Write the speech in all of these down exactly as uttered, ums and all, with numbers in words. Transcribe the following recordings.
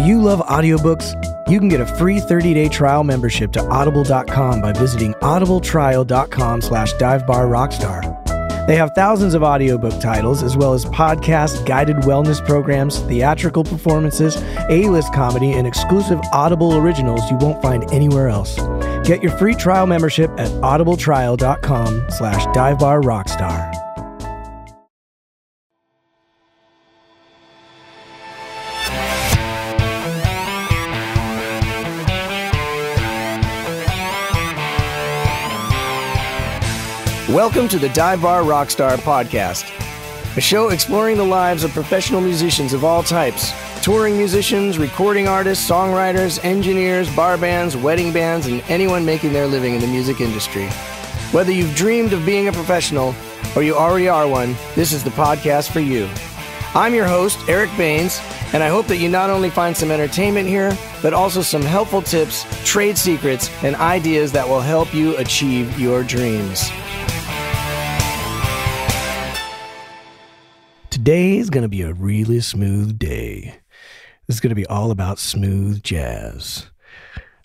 Do you love audiobooks? You can get a free thirty-day trial membership to audible dot com by visiting audible trial dot com slash dive bar rockstar. They have thousands of audiobook titles, as well as podcasts, guided wellness programs, theatrical performances, A-list comedy, and exclusive Audible originals you won't find anywhere else. Get your free trial membership at audible trial dot com slash dive bar rockstar. Welcome to the Dive Bar Rockstar Podcast, a show exploring the lives of professional musicians of all types, touring musicians, recording artists, songwriters, engineers, bar bands, wedding bands, and anyone making their living in the music industry. Whether you've dreamed of being a professional or you already are one, this is the podcast for you. I'm your host, Eric Baines, and I hope that you not only find some entertainment here, but also some helpful tips, trade secrets, and ideas that will help you achieve your dreams. Today is going to be a really smooth day. This is going to be all about smooth jazz.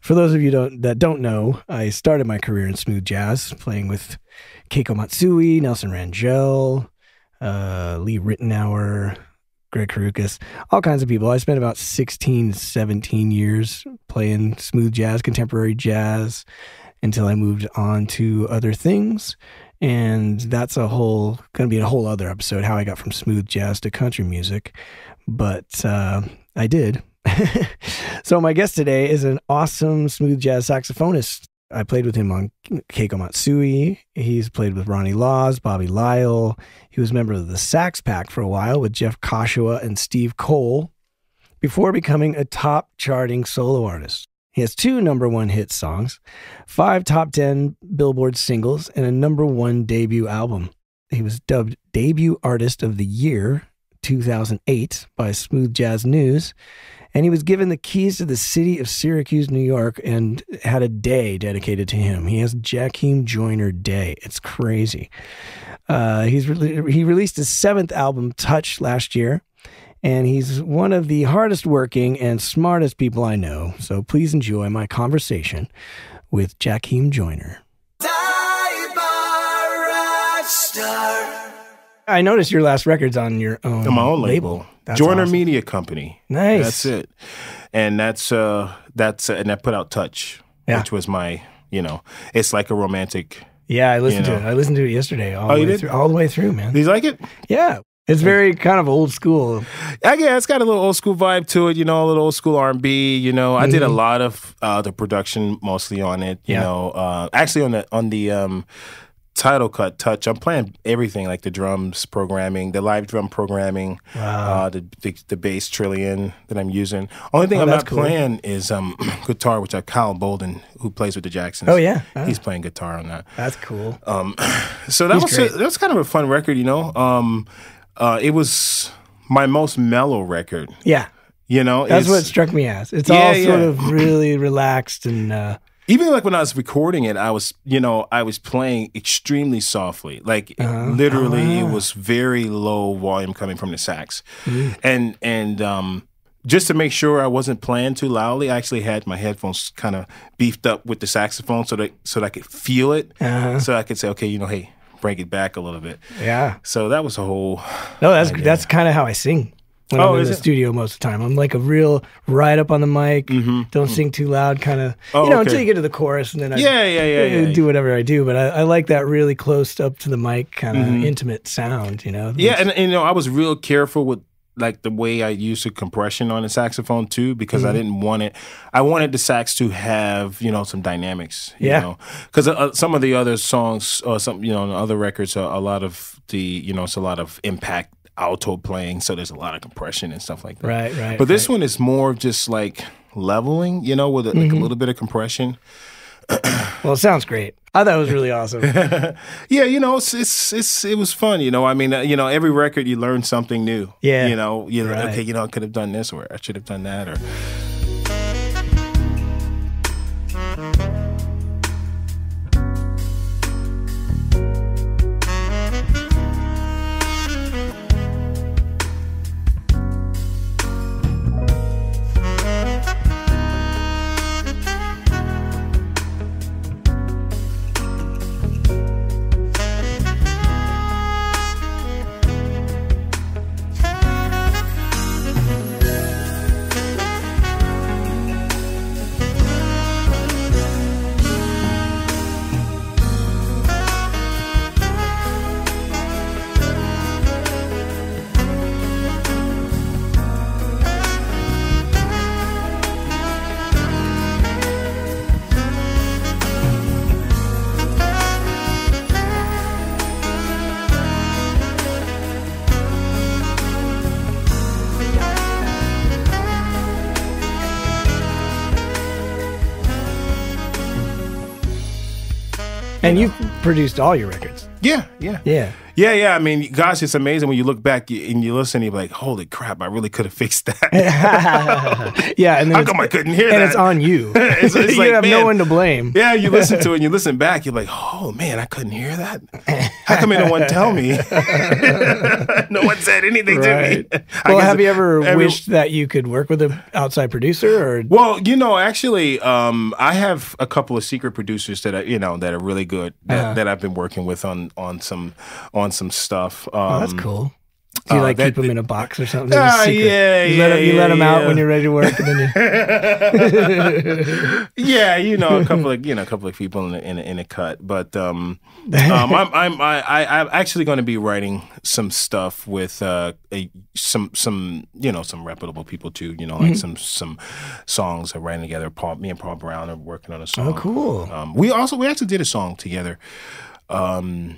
For those of you don't, that don't know, I started my career in smooth jazz, playing with Keiko Matsui, Nelson Rangel, uh, Lee Rittenour, Greg Karukas, all kinds of people. I spent about sixteen, seventeen years playing smooth jazz, contemporary jazz, until I moved on to other things. And that's a whole, going to be a whole other episode, how I got from smooth jazz to country music. But uh, I did. So my guest today is an awesome smooth jazz saxophonist. I played with him on Keiko Matsui. He's played with Ronnie Laws, Bobby Lyle. He was a member of the Sax Pack for a while with Jeff Kashiwa and Steve Cole before becoming a top charting solo artist. He has two number one hit songs, five top ten Billboard singles, and a number one debut album. He was dubbed Debut Artist of the Year two thousand eight by Smooth Jazz News, and he was given the keys to the city of Syracuse, New York, and had a day dedicated to him. He has Jakeem Joyner Day. It's crazy. Uh, he's re- he released his seventh album, Touch, last year. And he's one of the hardest working and smartest people I know. So please enjoy my conversation with Jakeem Joyner. I noticed your last record's on your own, my own label. label. That's Joyner awesome. Media Company. Nice. That's it. And that's uh, that's uh, and I put out Touch, yeah. which was my, you know, it's like a romantic. Yeah, I listened you know. to it. I listened to it yesterday. All oh, the you way did? Through, all the way through, man. Did you like it? Yeah. It's very kind of old school. Yeah, it's got a little old school vibe to it, you know, a little old school R and B, you know. I mm-hmm. did a lot of uh, the production mostly on it, you yeah. know. Uh, actually, on the on the um, title cut, Touch, I'm playing everything, like the drums programming, the live drum programming, wow. uh, the, the the bass trillion that I'm using. Only thing oh, I'm not cool. playing is um, guitar, which I Kyle Bolden, who plays with the Jacksons. Oh, yeah. Oh. He's playing guitar on that. That's cool. Um, so that was, a, that was kind of a fun record, you know. Um, Uh, it was my most mellow record. Yeah. You know? That's what it struck me as. It's yeah, all sort yeah. of really relaxed and... Uh, even like when I was recording it, I was, you know, I was playing extremely softly. Like uh, literally uh, it was very low volume coming from the sax. Mm. And, and um, just to make sure I wasn't playing too loudly, I actually had my headphones kind of beefed up with the saxophone so that, so that I could feel it. Uh, so I could say, okay, you know, hey, break it back a little bit. Yeah. So that was a whole... No, that's idea. that's kind of how I sing when oh, I'm in the it? studio most of the time. I'm like a real right up on the mic, mm-hmm. don't mm-hmm. sing too loud kind of, oh, you know, okay. until you get to the chorus and then I yeah, yeah, yeah, yeah, do whatever I do. But I, I like that really close up to the mic kind of mm-hmm. intimate sound, you know? Yeah, and, and you know, I was real careful with like the way I used the compression on the saxophone too, because mm-hmm. I didn't want it. I wanted the sax to have, you know, some dynamics. You yeah. Because uh, some of the other songs, or some, you know, on other records, uh, a lot of the, you know, it's a lot of impact alto playing, so there's a lot of compression and stuff like that. Right, right. But this right. one is more just like leveling, you know, with a, mm-hmm. like a little bit of compression. Well, it sounds great. I thought it was really awesome. Yeah, you know, it's, it's it's it was fun. You know, I mean, uh, you know, every record you learn something new. Yeah, you know, you know, right. okay, you know, I could have done this, or I should have done that, or. And you know. You've produced all your records. Yeah, yeah. Yeah. Yeah, yeah. I mean, gosh, it's amazing when you look back and you listen, you're like, holy crap, I really could have fixed that. Yeah. And then How come I couldn't hear and that? And it's on you. it's, it's you like, have man, no one to blame. Yeah, you listen to it and you listen back, you're like, oh, man, I couldn't hear that? How come no one tell me? No one said anything right. to me. Well, have you ever I wished mean, that you could work with an outside producer? Or? Well, you know, actually, um, I have a couple of secret producers that are, you know, that are really good, that, uh-huh. that I've been working with on, on some... on On some stuff. Um, oh, that's cool. Do you like uh, that, keep them in a box or something? Uh, yeah, yeah. You let them, you yeah, let them out yeah. when you're ready to work. And then you... yeah, you know, a couple of you know, a couple of people in a, in a, in a cut. But um, um, I'm I'm I, I, I'm actually going to be writing some stuff with uh, a, some some you know some reputable people too. You know, like mm-hmm. some some songs I'm writing together. Paul, me and Paul Brown are working on a song. Oh, cool. Um, we also we actually did a song together. Um,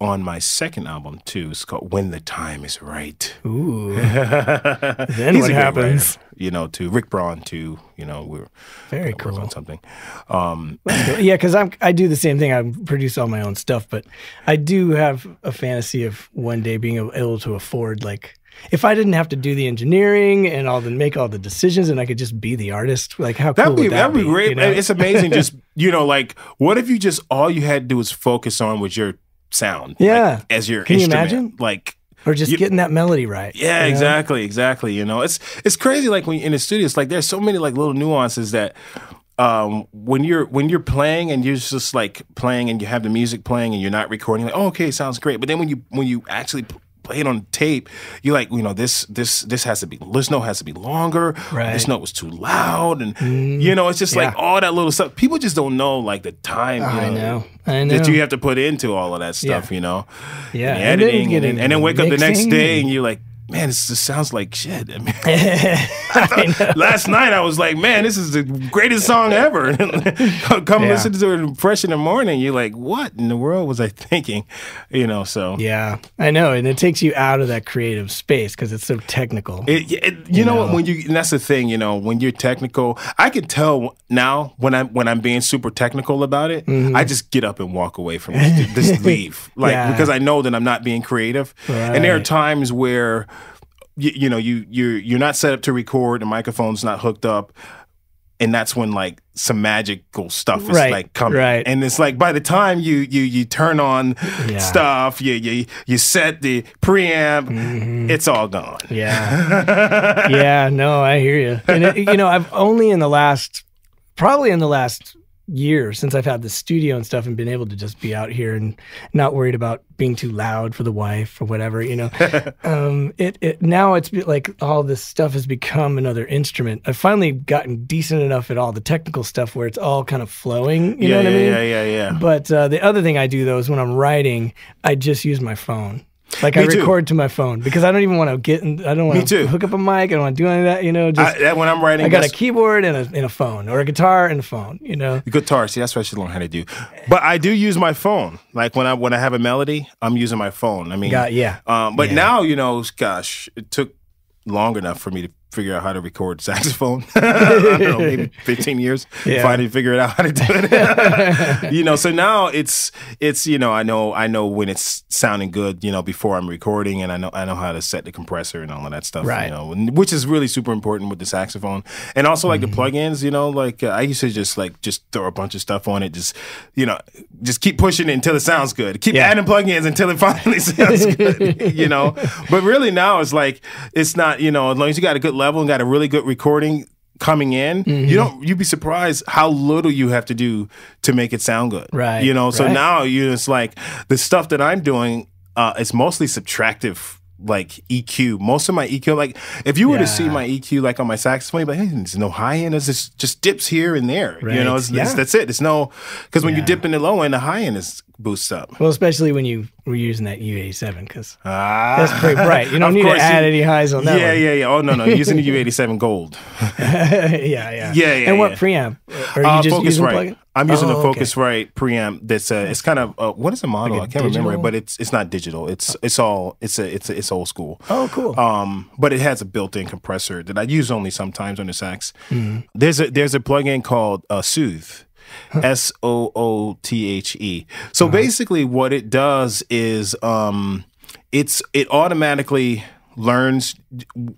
on my second album too. It's called When the Time Is Right. Ooh. Then what happens? Writer, you know, to Rick Braun too, you know, we're very uh, cool on something. Um yeah, cuz I'm I do the same thing. I produce all my own stuff, but I do have a fantasy of one day being able to afford, like, if I didn't have to do the engineering and all the make all the decisions, and I could just be the artist, like how that'd cool be, would that be? That'd be great. You know? It's amazing. Just, you know, like, what if you just all you had to do was focus on was your sound, yeah, like, as your can instrument. You imagine, like, or just you, getting that melody right, yeah, exactly know? exactly you know, it's it's crazy, like when in the studio, it's like there's so many like little nuances that um when you're when you're playing and you're just like playing and you have the music playing and you're not recording, like, oh, okay, sounds great, but then when you when you actually play it on tape, you're like, you know, this this this has to be, this note has to be longer, right. This note was too loud, and mm, you know, it's just yeah. like all that little stuff. People just don't know like the time you I know, know. I know. that you have to put into all of that stuff, yeah. you know, yeah, and the editing, and then, and, and then wake up the next day and you're like, man, this just sounds like shit. I mean, I thought, I last night I was like, man, this is the greatest song ever. Come yeah. listen to it fresh in the morning. You're like, what in the world was I thinking? You know, so. Yeah, I know. And it takes you out of that creative space because it's so technical. It, it, you, you know, know, when you, and that's the thing, you know, when you're technical, I can tell now when I'm, when I'm being super technical about it, mm-hmm. I just get up and walk away from it. Just leave. Like, yeah. because I know that I'm not being creative. Right. And there are times where, You, you know, you you're you're not set up to record. The microphone's not hooked up, and that's when like some magical stuff is right, like coming. Right. And it's like by the time you you you turn on yeah. stuff, you you you set the preamp, mm-hmm. it's all gone. Yeah, yeah. No, I hear you. And it, you know, I've only in the last, probably in the last year since I've had the studio and stuff and been able to just be out here and not worried about being too loud for the wife or whatever, you know. um, it, it now it's like all this stuff has become another instrument. I've finally gotten decent enough at all the technical stuff where it's all kind of flowing, you yeah, know what yeah, I mean? Yeah, yeah, yeah. But uh, the other thing I do though is when I'm writing, I just use my phone. Like, Me I record too. to my phone because I don't even want to get in, I don't want to hook up a mic, I don't want to do any of that, you know. Just I, that when I'm writing, I got a keyboard and a, and a phone, or a guitar and a phone, you know. Guitar, see, that's what I should learn how to do. But I do use my phone. Like, when I when I have a melody, I'm using my phone. I mean, got, yeah. Um, but yeah. now, you know, gosh, it took long enough for me to figure out how to record saxophone. I don't know, maybe fifteen years yeah. if I didn't figure it out how to do it. You know, so now it's it's you know, I know I know when it's sounding good, you know, before I'm recording, and I know I know how to set the compressor and all of that stuff, right. you know, which is really super important with the saxophone. And also like mm-hmm. the plugins, you know, like uh, I used to just like just throw a bunch of stuff on it, just you know, just keep pushing it until it sounds good. Keep yeah. adding plugins until it finally sounds good, you know. But really now it's like it's not, you know, as long as you got a good level and got a really good recording coming in, mm-hmm. you don't you'd be surprised how little you have to do to make it sound good, right? You know, so right. now you it's like the stuff that I'm doing, uh, it's mostly subtractive, like E Q. Most of my E Q, like if you were yeah. to see my E Q, like on my saxophone, you'd be like, hey, there's no high end. It's just, just dips here and there. Right. You know, it's, yeah. it's, that's it. It's no because when yeah. you dip in the low end, the high end is boosts up. Well, especially when you were using that U eighty-seven because ah, that's pretty bright. You don't need to add you, any highs on that. Yeah, one. yeah, yeah. Oh no, no, using the U eighty-seven Gold. yeah, yeah, yeah, yeah. And yeah. what preamp? Or are you uh, just Focusrite. I'm using oh, the Focusrite okay. preamp. That's a. It's kind of a, what is the model? Like I can't digital? remember it, but it's it's not digital. It's it's all it's a it's a, it's old school. Oh, cool. Um, but it has a built-in compressor that I use only sometimes on the sax. Mm-hmm. There's a there's a plugin called uh, Soothe. S O O T H E. So uh-huh. basically what it does is um, it's it automatically learns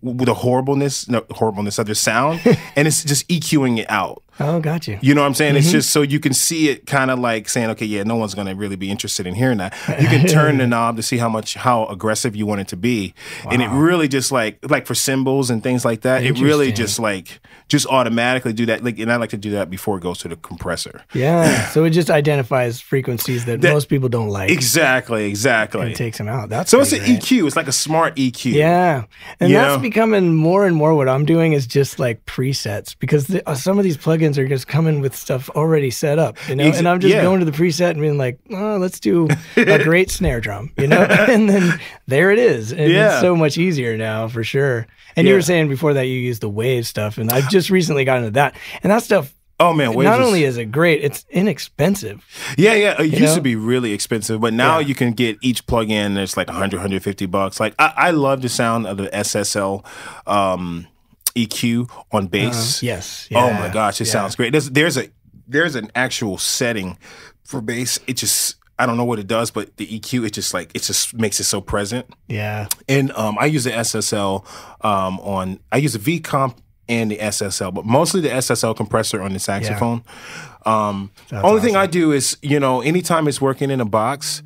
the horribleness, no, horribleness of the sound, and it's just EQing it out. Oh, got you. You know what I'm saying? Mm-hmm. It's just so you can see it kind of like saying, okay, yeah, no one's going to really be interested in hearing that. You can turn the knob to see how much, how aggressive you want it to be. Wow. And it really just like, like for cymbals and things like that, it really just like, just automatically do that. Like, and I like to do that before it goes to the compressor. Yeah. So it just identifies frequencies that, that most people don't like. Exactly. Exactly. And it takes them out. That's so it's an right? E Q. It's like a smart E Q. Yeah. And that's know? becoming more and more what I'm doing is just like presets, because the, uh, some of these plugins are just coming with stuff already set up, you know, and I'm just yeah. going to the preset and being like, oh, let's do a great snare drum, you know, and then there it is. And yeah. it's so much easier now, for sure. And yeah. you were saying before that you use the Waves stuff, and I've just recently gotten into that, and that stuff. Oh man, Waves not is, only is it great, it's inexpensive. Yeah, yeah. It you used know? to be really expensive, but now yeah. you can get each plug in, and it's like a hundred, a hundred fifty bucks. Like I, I love the sound of the S S L. Um, E Q on bass. Uh, yes. Yeah. Oh my gosh, it yeah. sounds great. There's there's a there's an actual setting for bass. It just I don't know what it does, but the E Q it just like it just makes it so present. Yeah. And um, I use the S S L um, on I use the v-comp and the S S L, but mostly the S S L compressor on the saxophone. Yeah. Um, That's only awesome. thing I do is you know anytime it's working in a box,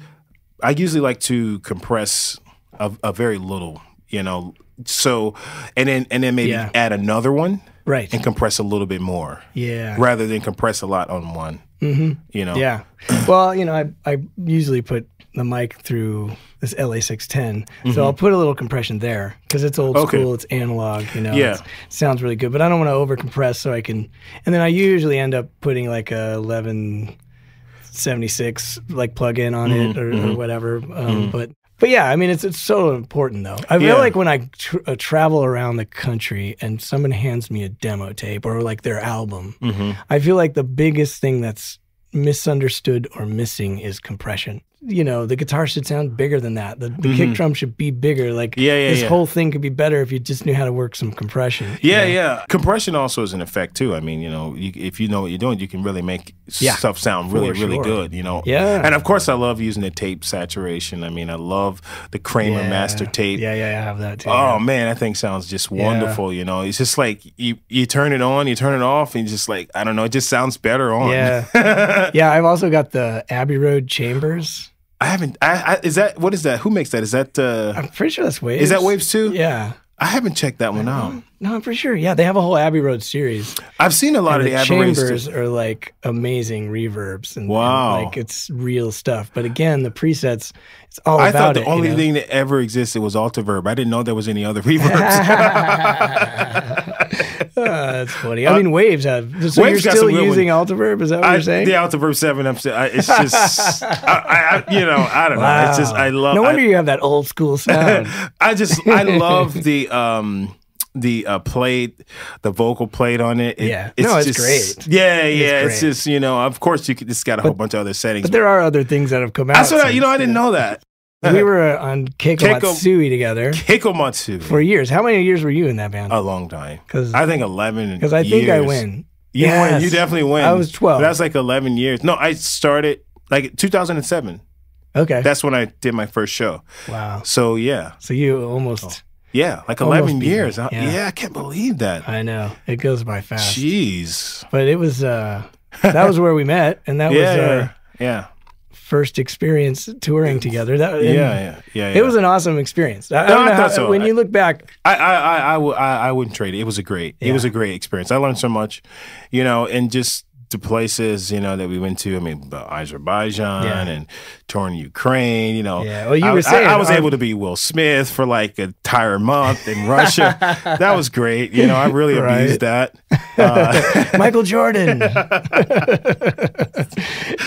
I usually like to compress a, a very little. You know. So, and then and then maybe yeah. add another one, right? And compress a little bit more, yeah. rather than compress a lot on one, mm-hmm. you know. Yeah. Well, you know, I I usually put the mic through this L A six ten, mm-hmm. so I'll put a little compression there because it's old okay. school, it's analog, you know. Yeah. It sounds really good, but I don't want to over compress, so I can. And then I usually end up putting like a eleven seventy-six like plug in on mm-hmm. it or, mm-hmm. or whatever, um, mm-hmm. but. But yeah, I mean, it's it's so important, though. I feel yeah. like when I tr uh, travel around the country and someone hands me a demo tape or, like, their album, mm-hmm. I feel like the biggest thing that's misunderstood or missing is compression. You know, the guitar should sound bigger than that. The, the mm-hmm. kick drum should be bigger. Like, yeah, yeah, this yeah. whole thing could be better if you just knew how to work some compression. Yeah, you know? yeah. Compression also is an effect, too. I mean, you know, you, if you know what you're doing, you can really make yeah. stuff sound really, sure. really good, you know. Yeah. And, of course, I love using the tape saturation. I mean, I love the Kramer yeah. master tape. Yeah, yeah, I have that, too. Oh, yeah. man, that thing sounds just wonderful, yeah. you know. It's just like you, you turn it on, you turn it off, and just like, I don't know, it just sounds better on. Yeah, yeah I've also got the Abbey Road Chambers. I haven't. I, I is that what is that? Who makes that? Is that? Uh, I'm pretty sure that's Waves. Is that Waves too? Yeah. I haven't checked that one out. No, I'm pretty sure. Yeah, they have a whole Abbey Road series. I've seen a lot and of the, the Abbey Road chambers are like amazing reverbs and, wow. and like it's real stuff. But again, the presets, it's all I about it. I thought the it, only you know? thing that ever existed was Altiverb. I didn't know there was any other reverbs. Oh, that's funny. I mean, uh, Waves have. So Waves you're still using Altiverb? Is that what I, you're saying? The Altiverb seven. I'm still, I, it's just, I, I, you know, I don't wow. know. It's just, I love. No wonder I, you have that old school sound. I just, I love the, um, the uh, plate, the vocal plate on it. it yeah, it's no, it's just, great. Yeah, it yeah, great. It's just you know, of course you could, it's got a whole but, bunch of other settings. But there are other things that have come out. That's what I, you know, I didn't know that. We were on Keiko, Keiko Matsui together. Keiko Matsui. For years. How many years were you in that band? A long time. I think eleven Because I think years. I win. You yes. win. You definitely win. I was twelve. That's like eleven years. No, I started like two thousand seven. Okay. That's when I did my first show. Wow. So, yeah. So you almost... Oh. Yeah, like eleven years. I, yeah. yeah, I can't believe that. I know. It goes by fast. Jeez. But it was... Uh, that was where we met, and that yeah, was our... Uh, yeah, yeah. first experience touring together. That, yeah, yeah, yeah, yeah. It was an awesome experience. I, no, I don't know I thought how, so. When I, you look back, I, I, I, I, I wouldn't trade it. It was a great, yeah. it was a great experience. I learned so much, you know, and just the places, you know, that we went to. I mean, Azerbaijan yeah. and touring Ukraine. You know, yeah. Well, you I, were saying I, I was um, able to be Will Smith for like an entire month in Russia. That was great. You know, I really right. abused that. Uh, Michael Jordan.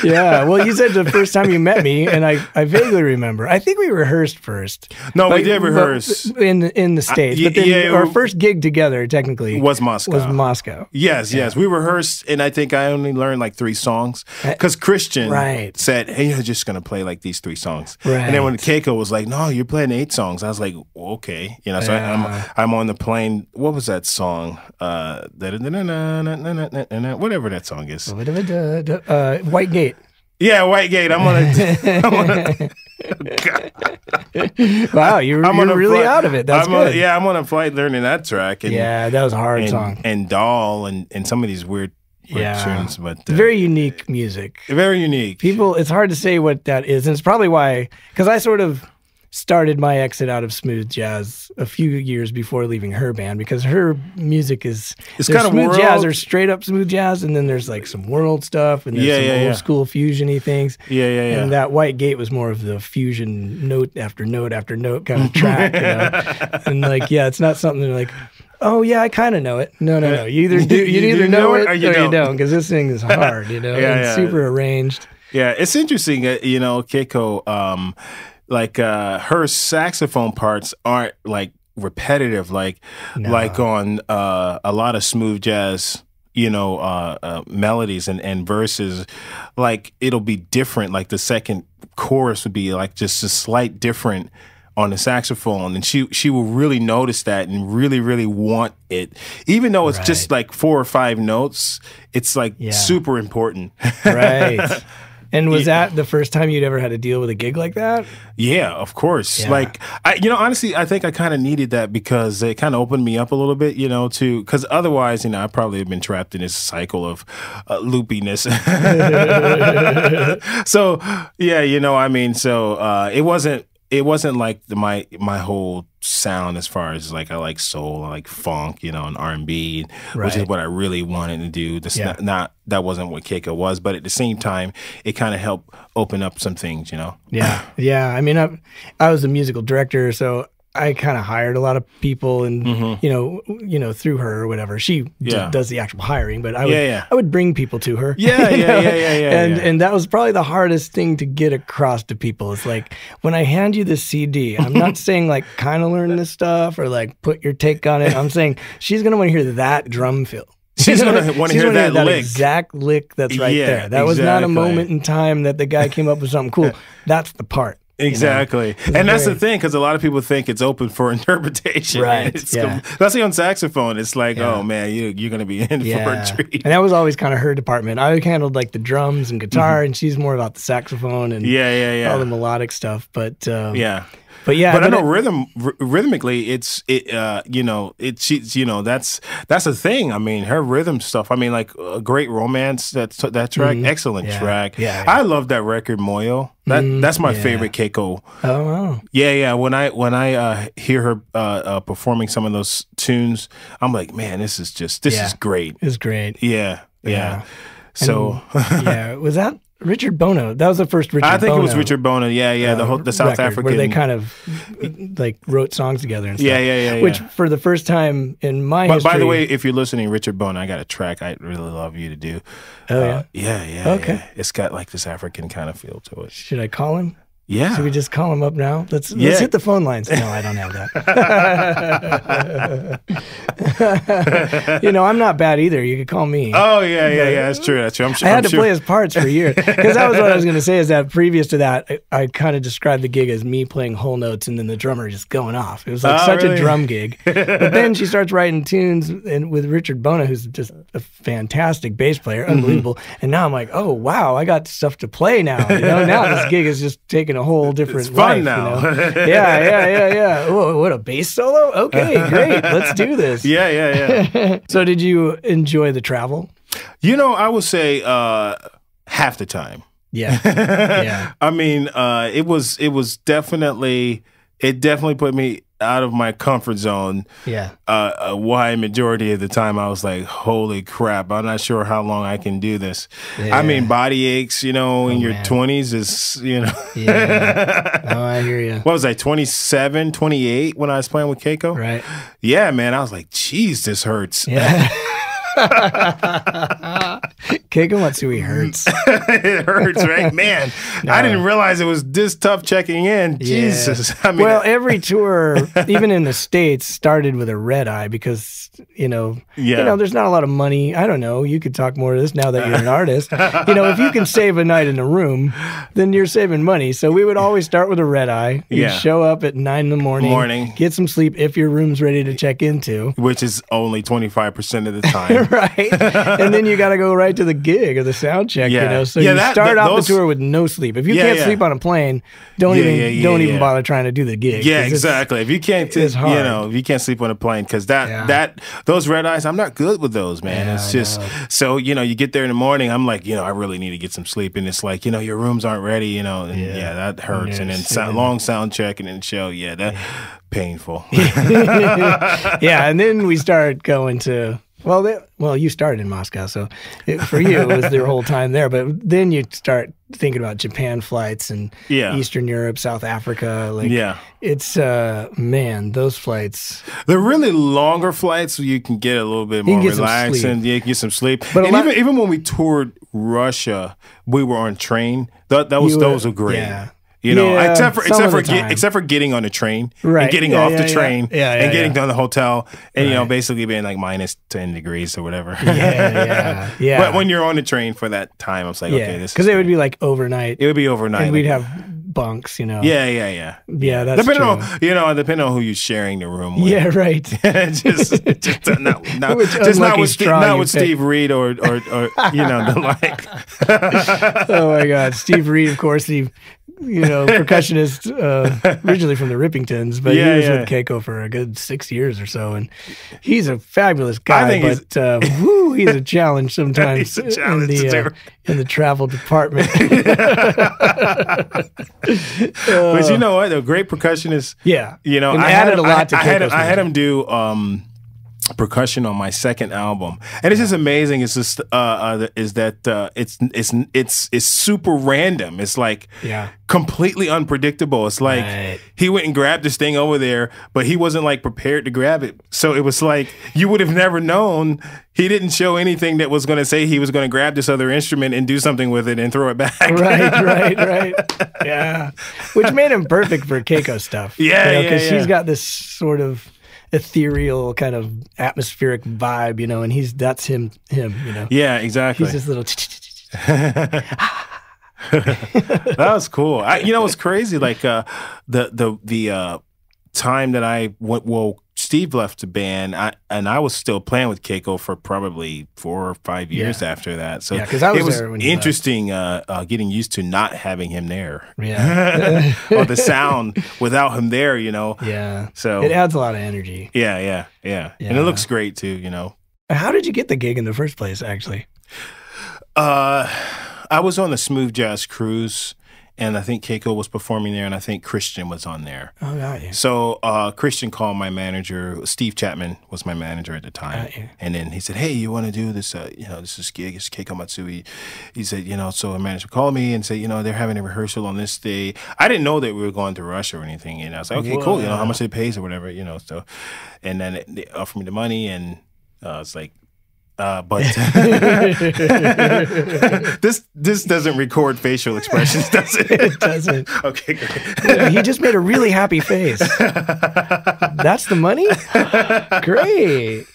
Yeah, well, you said the first time you met me, and I, I vaguely remember. I think we rehearsed first. No, but, we did rehearse in in the States. I, but then yeah, our first gig together, technically, was Moscow. Was Moscow? Yes, yeah. yes, we rehearsed, and I think I only learned like three songs because Christian right. said, hey, you're just going to play like these three songs. Right. And then when Keiko was like, no, you're playing eight songs, I was like, okay. You know, so yeah. I, I'm, I'm on the plane. What was that song? Uh, whatever that song is. Uh, White Gate. Yeah, White Gate. I'm on a... I'm on a wow, you're, I'm you're really flight. out of it. That's I'm good. On, yeah, I'm on a flight learning that track. And, yeah, that was a hard and, song. And Doll and, and some of these weird, weird yeah. tunes. But, uh, very unique music. Very unique. People, it's hard to say what that is. And it's probably why, because I sort of started my exit out of smooth jazz a few years before leaving her band, because her music is it's kind of smooth world. jazz or straight up smooth jazz, and then there's like some world stuff and there's yeah, some yeah, old yeah. school fusiony things. Yeah, yeah, yeah. And that White Gate was more of the fusion note after note after note kind of track. You know? And like, yeah, it's not something like, oh yeah, I kind of know it. No, no, no. You either do, you, you either know, know it or you or don't, because this thing is hard. You know, yeah, and yeah. super arranged. Yeah, it's interesting. Uh, you know, Keiko. Um, Like uh, her saxophone parts aren't like repetitive, like no. like on uh, a lot of smooth jazz, you know, uh, uh, melodies and and verses. Like it'll be different. Like the second chorus would be like just a slight different on the saxophone, and she she will really notice that and really really want it, even though it's right. just like four or five notes. It's like yeah. super important, right? And was yeah. that the first time you'd ever had to deal with a gig like that? Yeah, of course. Yeah. Like, I, you know, honestly, I think I kind of needed that because it kind of opened me up a little bit, you know, to, because otherwise, you know, I probably have been trapped in this cycle of uh, loopiness. So, yeah, you know, I mean, so uh, it wasn't, it wasn't like the, my my whole sound as far as like I like soul, I like funk, you know, and R and B, right. which is what I really wanted to do. That's yeah. not, not that wasn't what Keiko was, but at the same time, it kind of helped open up some things, you know. Yeah, yeah. I mean, I I was a musical director, so I kind of hired a lot of people, and mm-hmm. you know, you know, through her or whatever, she yeah. does the actual hiring. But I would, yeah, yeah. I would bring people to her. Yeah, yeah, yeah, yeah, yeah, yeah. And yeah. and that was probably the hardest thing to get across to people. It's like when I hand you the C D, I'm not saying like kind of learn this stuff or like put your take on it. I'm saying she's gonna want to hear that drum fill. She's going to want to hear that, that lick. exact lick that's right yeah, there. That exactly. was not a moment in time that the guy came up with something cool. That's the part. Exactly. You know, and very... that's the thing, because a lot of people think it's open for interpretation. Right. It's yeah. Especially on saxophone, it's like, yeah. oh man, you, you're going to be in yeah. for a treat. And that was always kind of her department. I handled like the drums and guitar, mm-hmm. and she's more about the saxophone and yeah, yeah, yeah. all the melodic stuff. But um, yeah. But yeah, but, but I know it, rhythm r rhythmically. It's it, uh, you know, it's she's, you know, that's that's a thing. I mean, her rhythm stuff. I mean, like a great romance. That that track, mm-hmm. excellent yeah. track. Yeah, yeah, I love that record, Moyo. That mm-hmm. that's my yeah. favorite Keiko. Oh, wow. Yeah, yeah. When I when I uh, hear her uh, uh, performing some of those tunes, I'm like, man, this is just this yeah. is great. It's great. Yeah, yeah. yeah. So and, yeah, was that Richard Bona? That was the first Richard Bona. I think Bona, it was Richard Bona. Yeah, yeah. Uh, the whole the South record, African, where they kind of like wrote songs together. And stuff, yeah, yeah, yeah, yeah. Which for the first time in my but, history. By the way, if you're listening, Richard Bona, I got a track I'd really love you to do. Oh uh, yeah, yeah, yeah. Okay. Yeah. It's got like this African kind of feel to it. Should I call him? Yeah. Should we just call him up now? Let's yeah. let's hit the phone lines. No, I don't have that. You know, I'm not bad either. You could call me. Oh yeah, yeah, yeah. That's true. That's true. I'm sure. I had I'm to sure. play his parts for years, because that was what I was going to say. Is that previous to that, I, I kind of described the gig as me playing whole notes and then the drummer just going off. It was like oh, such really? a drum gig. But then she starts writing tunes and with Richard Bona, who's just a fantastic bass player, unbelievable. Mm-hmm. And now I'm like, oh wow, I got stuff to play now. You know, now this gig is just taking a whole different it's fun life, now. You know? Yeah, yeah, yeah, yeah. Whoa, what a bass solo? Okay, great. Let's do this. Yeah, yeah, yeah. So did you enjoy the travel? You know, I would say uh, half the time. Yeah. yeah. I mean, uh, it was it was definitely it definitely put me out of my comfort zone. Yeah. Uh, a wide majority of the time, I was like, holy crap, I'm not sure how long I can do this. Yeah. I mean, body aches, you know, oh, in your man. twenties is, you know. yeah. Oh, I hear you. What was I, twenty-seven, twenty-eight when I was playing with Keiko? Right. Yeah, man. I was like, geez, this hurts. Yeah. Keiko Matsui hurts. It hurts, right? Man, no. I didn't realize it was this tough checking in. Yeah. Jesus. I mean, well, every tour, even in the States, started with a red eye because, you know, yeah. you know, there's not a lot of money. I don't know. You could talk more to this now that you're an artist. You know, if you can save a night in a room, then you're saving money. So we would always start with a red eye. You'd yeah. show up at nine in the morning, morning, get some sleep if your room's ready to check into. Which is only twenty-five percent of the time. Right. And then you got to go right to the gig or the sound check, yeah. you know. So yeah, you that, start that, off those... the tour with no sleep. If you yeah, can't yeah. sleep on a plane, don't yeah, even yeah, yeah, don't yeah. even bother trying to do the gig. Yeah, exactly. If you can't, it's hard. You know, if you can't sleep on a plane because that yeah. that those red eyes, I'm not good with those, man. Yeah, it's just so you know, you get there in the morning. I'm like, you know, I really need to get some sleep, and it's like, you know, your rooms aren't ready, you know, and yeah, yeah that hurts. And, and then sound, long sound check and then show, yeah, that yeah. painful. Yeah, and then we start going to. Well, they, well, you started in Moscow, so it, for you it was their whole time there. But then you start thinking about Japan flights and yeah. Eastern Europe, South Africa. Like, yeah, it's uh, man, those flights. They're really longer flights, so you can get a little bit more relaxed and you can get some sleep. But and lot, even even when we toured Russia, we were on train. That that was those were great. Yeah. You know, yeah, except for except for get, except for getting on the train right. and getting yeah, off yeah, the train yeah. Yeah, yeah, and getting yeah. to the hotel and right. you know basically being like minus ten degrees or whatever. Yeah, yeah, yeah. But when you're on the train for that time, I was like, yeah. okay, this because it would be like overnight. It would be overnight, and we'd like, have bunks, you know. Yeah, yeah, yeah, yeah. That's depending true. on you know, depending on who you're sharing the room with. Yeah, right. just, just uh, not, not just not with Steve, not with Steve Reed or or, or you know the like. Oh my God, Steve Reed, of course, he. You know, percussionist uh, originally from the Rippingtons, but yeah, he was yeah. with Keiko for a good six years or so, and he's a fabulous guy. But uh, woo, he's a challenge sometimes a challenge in, the, uh, in the travel department. uh, but you know what? A great percussionist. Yeah, you know, I added had him, a lot to I, Keiko's I had him, I had him do. Um, percussion on my second album, and it's just amazing. It's just uh, uh is that uh it's it's it's it's super random. It's like yeah completely unpredictable. It's like right. he went and grabbed this thing over there, but he wasn't like prepared to grab it, so it was like you would have never known. He didn't show anything that was going to say he was going to grab this other instrument and do something with it and throw it back. Right, right, right. Yeah, which made him perfect for Keiko stuff. Yeah, you know, yeah, because yeah. she's got this sort of ethereal kind of atmospheric vibe, you know, and he's that's him, him, you know. Yeah, exactly. He's this little. That was cool. I, you know, it's crazy. Like uh, the the the uh, time that I went. Well, Steve left the band, I, and I was still playing with Keiko for probably four or five years yeah. after that. So yeah, 'cause I was it was there when he interesting uh, uh, getting used to not having him there. Yeah, or the sound without him there, you know. Yeah. So it adds a lot of energy. Yeah, yeah, yeah, yeah. And it looks great too, you know. How did you get the gig in the first place? Actually, uh, I was on the Smooth Jazz Cruise. And I think Keiko was performing there, and I think Christian was on there. Oh, got you. So uh, Christian called my manager. Steve Chapman was my manager at the time. Got you. And then he said, hey, you want to do this, uh, you know, this is gig, it's Keiko Matsui. He said, you know, so a manager called me and said, you know, they're having a rehearsal on this day. I didn't know that we were going to Russia or anything. And I was like, okay, Whoa, cool, yeah. you know, how much it pays or whatever, you know. So, and then they offered me the money, and uh, it's like, Uh, but this this doesn't record facial expressions, does it? It doesn't. Okay, great. He just made a really happy face. That's the money? Great.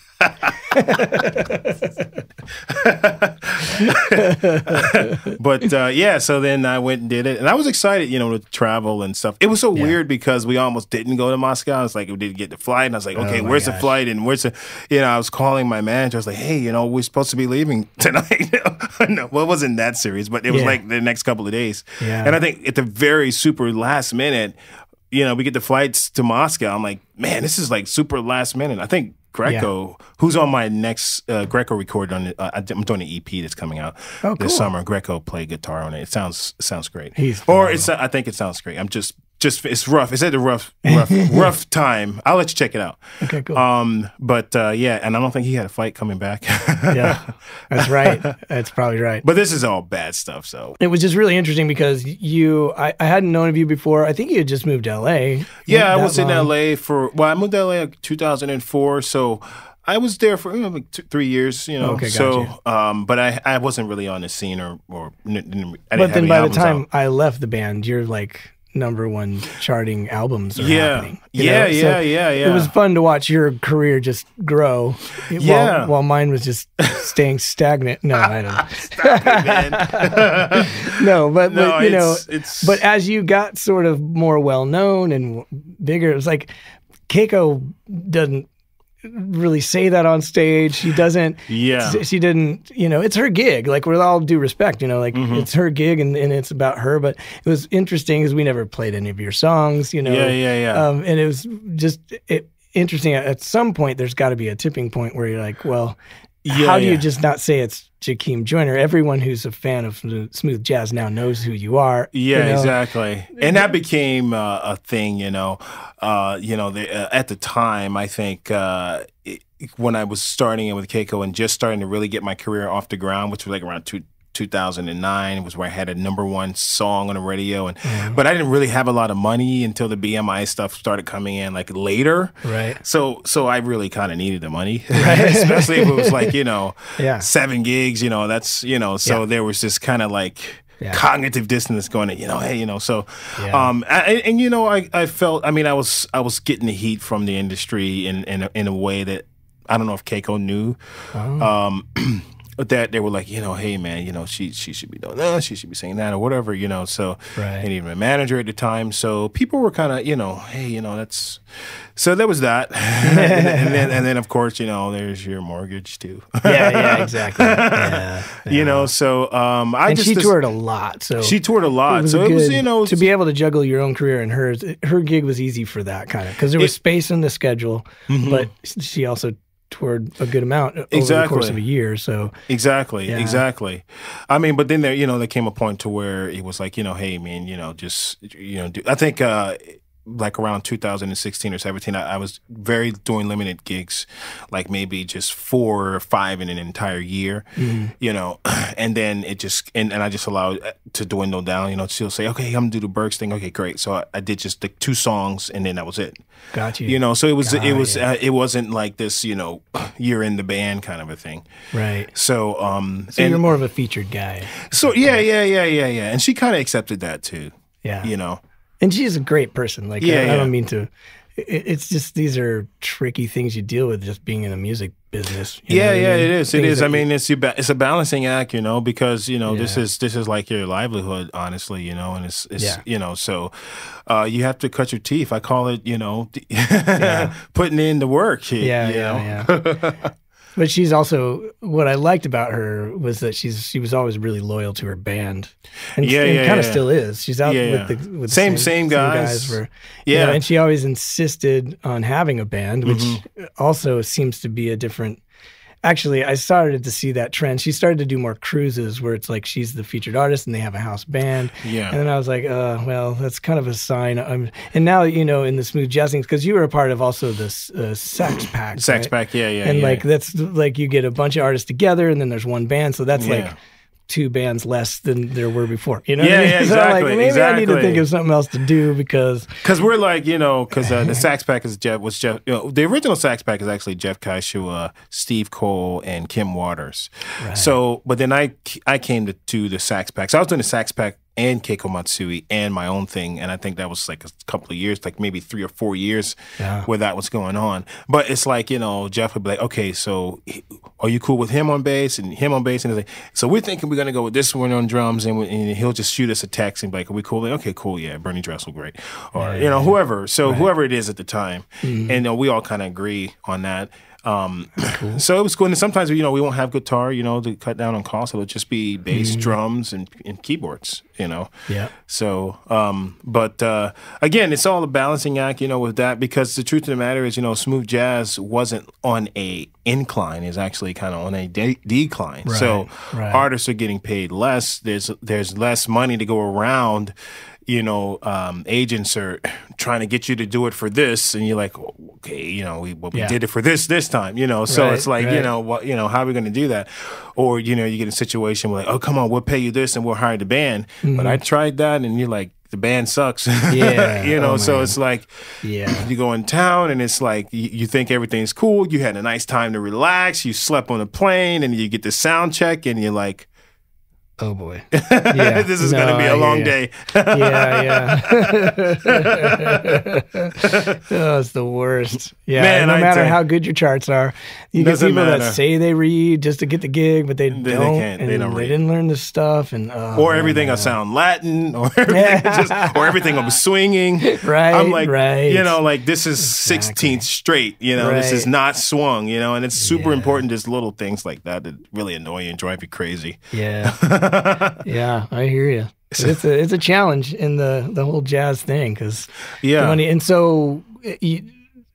But uh, yeah, so then I went and did it, and I was excited, you know, to travel and stuff. It was so yeah. weird because we almost didn't go to Moscow. It's like we didn't get the flight, and I was like, okay, oh where's gosh. the flight? And where's the, you know, I was calling my manager. I was like, hey, you know, we're supposed to be leaving tonight. No, well, it wasn't that serious, but it was yeah. like the next couple of days. Yeah. And I think at the very super last minute, you know, we get the flights to Moscow. I'm like, man, this is like super last minute. I think Greco, yeah. who's on my next uh, Greco record on the, uh, I'm doing an E P that's coming out oh, this cool. summer. Greco played guitar on it. It sounds sounds great. He's or it's I think it sounds great. I'm just just it's rough. It's at a rough rough rough time. I'll let you check it out. Okay, cool. Um, but uh, yeah, and I don't think he had a fight coming back. Yeah, that's right. That's probably right. But this is all bad stuff. So it was just really interesting because you, I, I hadn't known of you before. I think you had just moved to L A. Yeah, I was long. in L A for well, I moved to L A in two thousand four. So. I was there for you know, like two, three years, you know. Okay, so, gotcha. um, but I, I wasn't really on the scene or or. I didn't but then by the time out. I left the band, you're like number one charting albums. Are yeah, happening, yeah, yeah, so yeah, yeah. It was fun to watch your career just grow. Yeah, while, while mine was just staying stagnant. No, I don't. Know. Stop it, man. no, but, no, but you it's, know, it's... but as you got sort of more well known and bigger, it was like Keiko doesn't really say that on stage. She doesn't. Yeah. She didn't. You know, it's her gig. Like, with all due respect, you know, like mm-hmm. it's her gig and, and it's about her. But it was interesting because we never played any of your songs. You know. Yeah, yeah, yeah. Um, and it was just it, interesting. At some point, there's got to be a tipping point where you're like, well, yeah, how do yeah. you just not say it's Jakeem Joyner? Everyone who's a fan of smooth jazz now knows who you are. Yeah, you know? Exactly. And that became uh, a thing, you know. Uh, you know, the, uh, at the time, I think uh, it, when I was starting it with Keiko and just starting to really get my career off the ground, which was like around two. two thousand nine was where I had a number one song on the radio, and mm. but I didn't really have a lot of money until the B M I stuff started coming in like later. Right. So so I really kind of needed the money, right? Especially if it was like you know yeah. seven gigs. You know that's you know so yeah. there was this kind of like yeah. cognitive dissonance going. You know hey you know so yeah. um I, and you know I I felt I mean I was I was getting the heat from the industry in in a, in a way that I don't know if Keiko knew. Oh. Um, that they were like, you know, hey man, you know, she she should be doing that, she should be saying that or whatever, you know. So right. and even a manager at the time, so people were kind of, you know, hey, you know, that's so there was that, and, and then and then of course, you know, there's your mortgage too. yeah, yeah, exactly. Yeah, yeah. You know, so um, I and just she this, toured a lot, so she toured a lot, it so good, it was you know to be able to juggle your own career and hers. Her gig was easy for that kind of because there was it, space in the schedule, mm-hmm. but she also toward a good amount over exactly. the course of a year, so exactly, yeah. exactly. I mean, but then there, you know, there came a point to where it was like, you know, hey, man, you know, just you know, do, I think uh, like around two thousand sixteen or seventeen, I, I was very doing limited gigs, like maybe just four or five in an entire year, mm-hmm. you know, and then it just and, and I just allowed to dwindle down, you know. She'll say, okay, I'm gonna do the Bergs thing, okay, great. So I, I did just the two songs, and then that was it. Got you. You know, so it was, God, it was, yeah. uh, it wasn't like this, you know, you're in the band kind of a thing. Right. So, um, so and, you're more of a featured guy. So yeah, yeah, yeah, yeah, yeah. And she kind of accepted that too. Yeah. You know, and she's a great person. Like, yeah, I, yeah. I don't mean to, it, it's just, these are tricky things you deal with just being in the music business. You yeah, know, yeah, it is. It is. I mean, it's, it's a balancing act, you know, because, you know, yeah. this is, this is like your livelihood, honestly, you know, and it's, it's yeah. you know, so uh, you have to cut your teeth. I call it, you know, yeah. putting in the work. Yeah, you yeah, know? yeah. But she's also, what I liked about her was that she's she was always really loyal to her band, and, yeah, and yeah, kind of yeah. still is. She's out yeah, with, yeah. the, with same, the same same guys, same guys for, yeah. You know, and she always insisted on having a band, which mm-hmm. also seems to be a different. Actually, I started to see that trend. She started to do more cruises where it's like she's the featured artist and they have a house band. Yeah. And then I was like, uh, well, that's kind of a sign. I'm, and now, you know, in the smooth jazz things, because you were a part of also this uh, Sax Pack. Sax right? Pack, yeah, yeah. And yeah, like yeah. that's like you get a bunch of artists together and then there's one band. So that's yeah. like two bands less than there were before. You know yeah, what I mean? Yeah, exactly. So like, maybe exactly. I need to think of something else to do because... Because we're like, you know, because uh, the Sax Pack is Jeff, was Jeff, you know, the original Sax Pack is actually Jeff Kashiwa, Steve Cole, and Kim Waters. Right. So, but then I, I came to, to the Sax Pack. So I was doing the Sax Pack and Keiko Matsui and my own thing. And I think that was like a couple of years, like maybe three or four years yeah. where that was going on. But it's like, you know, Jeff would be like, okay, so are you cool with him on bass and him on bass? And he's like, so we're thinking we're going to go with this one on drums. And, we, and he'll just shoot us a text and be like, are we cool? Like, okay, cool. Yeah, Bernie Dressel, great. Or, yeah, you know, whoever. So right. whoever it is at the time. Mm-hmm. And uh, we all kind of agree on that. Um, cool. So it was cool. And sometimes, you know, we won't have guitar, you know, to cut down on cost. It'll just be bass, mm-hmm. drums, and, and keyboards, you know. Yeah. So, um, but uh, again, it's all a balancing act, you know, with that, because the truth of the matter is, you know, smooth jazz wasn't on a incline, is actually kind of on a de decline. Right, so right. artists are getting paid less. There's, there's less money to go around. You know, um, agents are trying to get you to do it for this, and you're like, oh, okay, you know, we, well, we yeah. did it for this this time, you know. So right, it's like, right. you know, what, you know, how are we going to do that? Or you know, you get a situation where like, oh, come on, we'll pay you this, and we'll hire the band. Mm-hmm. But I tried that, and you're like, the band sucks. Yeah. You know, oh, so it's like, yeah, you go in town and it's like, you, you think everything's cool. You had a nice time to relax. You slept on a plane and you get the sound check and you're like, oh boy. Yeah. This is no, going to be a long yeah, day. Yeah, yeah. Oh, it's the worst. Yeah. Man, no matter how good your charts are, you get people matter. that say they read just to get the gig, but they, they don't. They can't. And they don't read. They didn't learn this stuff. And, oh, or everything will sound Latin, or everything, just, or everything will be swinging. Right. I'm like, right. you know, like this is exactly. sixteenth straight. You know, right. this is not swung, you know, and it's super yeah. important. Just little things like that that really annoy you and drive you crazy. Yeah. Yeah, I hear you. It's a it's a challenge in the the whole jazz thing, because yeah, money, and so you,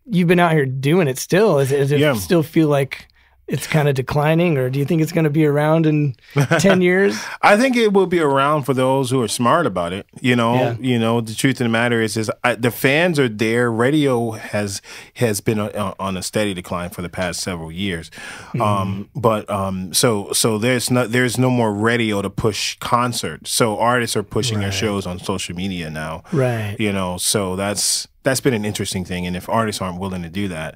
you've been out here doing it still. Is it, is it yeah. still feel like it's kind of declining, or do you think it's going to be around in ten years? I think it will be around for those who are smart about it. You know, yeah. you know. The truth of the matter is, is I, the fans are there. Radio has has been a, on a steady decline for the past several years. Mm-hmm. um, but um, so so there's no there's no more radio to push concerts. So artists are pushing right. their shows on social media now. Right. You know. So that's that's been an interesting thing. And if artists aren't willing to do that.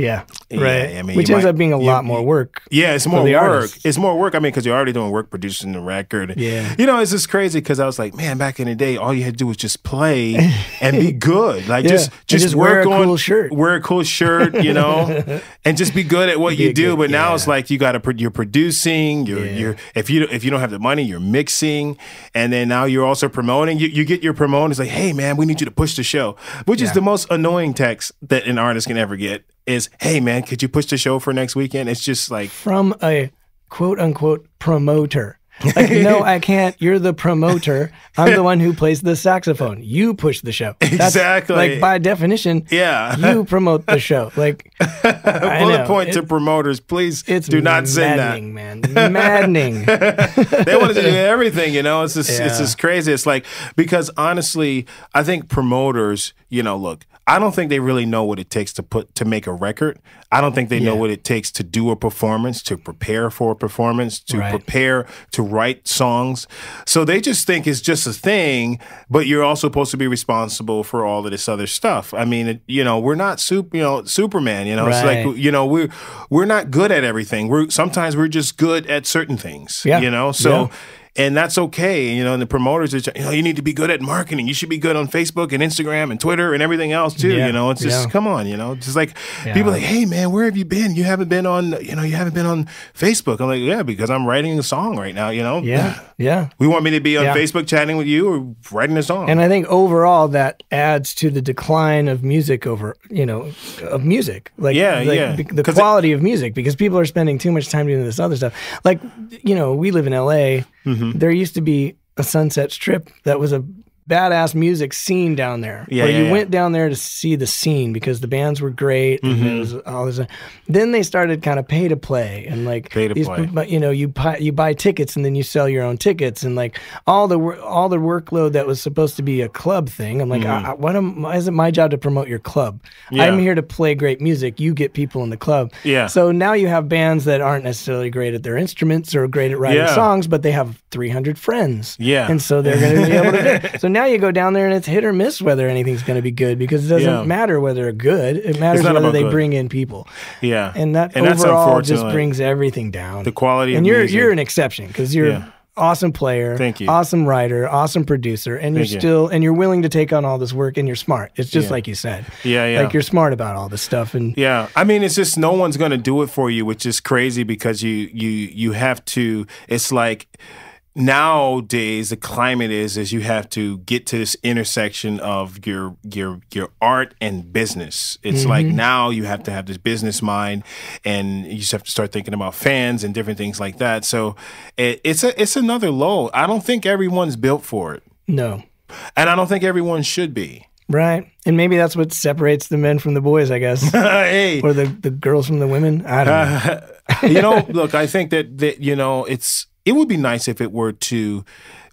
Yeah, right. Yeah, I mean, which ends might, up being a you, lot more work. Yeah, it's more work. Artists. It's more work. I mean, because you're already doing work producing the record. Yeah. You know, it's just crazy because I was like, man, back in the day, all you had to do was just play and be good. Like, yeah. just, just, just work wear a on, cool shirt. Wear a cool shirt, you know, and just be good at what be you do. Good, but now yeah. it's like you got to, you're producing, you're, yeah. you're, if you, if you don't have the money, you're mixing. And then now you're also promoting. You, you get your promoters like, hey, man, we need you to push the show, which yeah. is the most annoying text that an artist can ever get. Is, hey, man, could you push the show for next weekend? It's just like... From a quote-unquote promoter. Like, no, I can't. You're the promoter. I'm the one who plays the saxophone. You push the show. That's, exactly. Like, by definition, yeah. you promote the show. Like, bullet point it, to promoters, please it's do not send that. Man. Maddening, They want to do everything, you know? It's just, yeah. it's just crazy. It's like, because honestly, I think promoters, you know, look, I don't think they really know what it takes to put to make a record. I don't think they yeah. know what it takes to do a performance, to prepare for a performance, to right. prepare to write songs. So they just think it's just a thing, but you're also supposed to be responsible for all of this other stuff. I mean, it, you know, we're not super, you know, Superman. You know, right. it's like you know we're we're not good at everything. We're sometimes we're just good at certain things. Yeah. You know, so. Yeah. And that's okay, you know, and the promoters are, you know, you need to be good at marketing. You should be good on Facebook and Instagram and Twitter and everything else, too, yeah, you know. It's just, yeah. come on, you know. Just like, yeah. people are like, hey, man, where have you been? You haven't been on, you know, you haven't been on Facebook. I'm like, yeah, because I'm writing a song right now, you know. Yeah, yeah. We want me to be on yeah. Facebook chatting with you or writing a song. And I think overall that adds to the decline of music over, you know, of music. Like, yeah, like yeah. the quality it, of music, because people are spending too much time doing this other stuff. Like, you know, we live in L A, mm-hmm. There used to be a Sunset Strip that was a badass music scene down there. Yeah, where yeah, you yeah. went down there to see the scene because the bands were great. Mm-hmm. And it was all this. Then they started kind of pay to play and like pay to these, play. But you know, you buy, you buy tickets and then you sell your own tickets and like all the all the workload that was supposed to be a club thing. I'm like, mm-hmm. I, I, what am? Why is it my job to promote your club? Yeah. I'm here to play great music. You get people in the club. Yeah. So now you have bands that aren't necessarily great at their instruments or great at writing yeah. songs, but they have three hundred friends. Yeah. And so they're going to be able to do it. So now Now you go down there and it's hit or miss whether anything's going to be good because it doesn't yeah. matter whether they're good. It matters whether they good. bring in people. Yeah, and that and overall just brings everything down. The quality and of you're music. you're an exception because you're yeah. an awesome player, thank you, awesome writer, awesome producer, and you're thank still you. and you're willing to take on all this work and you're smart. It's just yeah. like you said. Yeah, yeah. Like you're smart about all this stuff and yeah. I mean, it's just no one's going to do it for you, which is crazy because you you you have to. It's like. Nowadays, the climate is is you have to get to this intersection of your your your art and business. It's mm-hmm. like now you have to have this business mind, and you just have to start thinking about fans and different things like that. So it, it's a it's another low. I don't think everyone's built for it. No, and I don't think everyone should be. Right. And maybe that's what separates the men from the boys, I guess. Hey. Or the the girls from the women. I don't know. Uh, you know, look, I think that that you know it's. It would be nice if it were to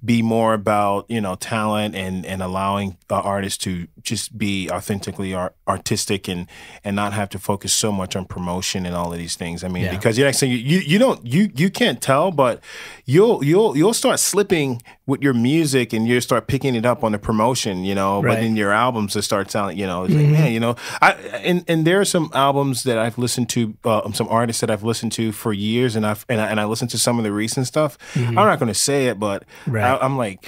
be more about, you know, talent and, and allowing uh, artists to just be authentically art artistic and, and not have to focus so much on promotion and all of these things. I mean, yeah. because you're actually, you, you don't, you, you can't tell, but you'll, you'll, you'll start slipping with your music and you'll start picking it up on the promotion, you know, right. but in your albums it starts sounding, you know, it's mm-hmm. like, man, you know, I, and, and there are some albums that I've listened to, uh, some artists that I've listened to for years and I've, and I, and I listened to some of the recent stuff. Mm-hmm. I'm not going to say it, but right. I, I'm like,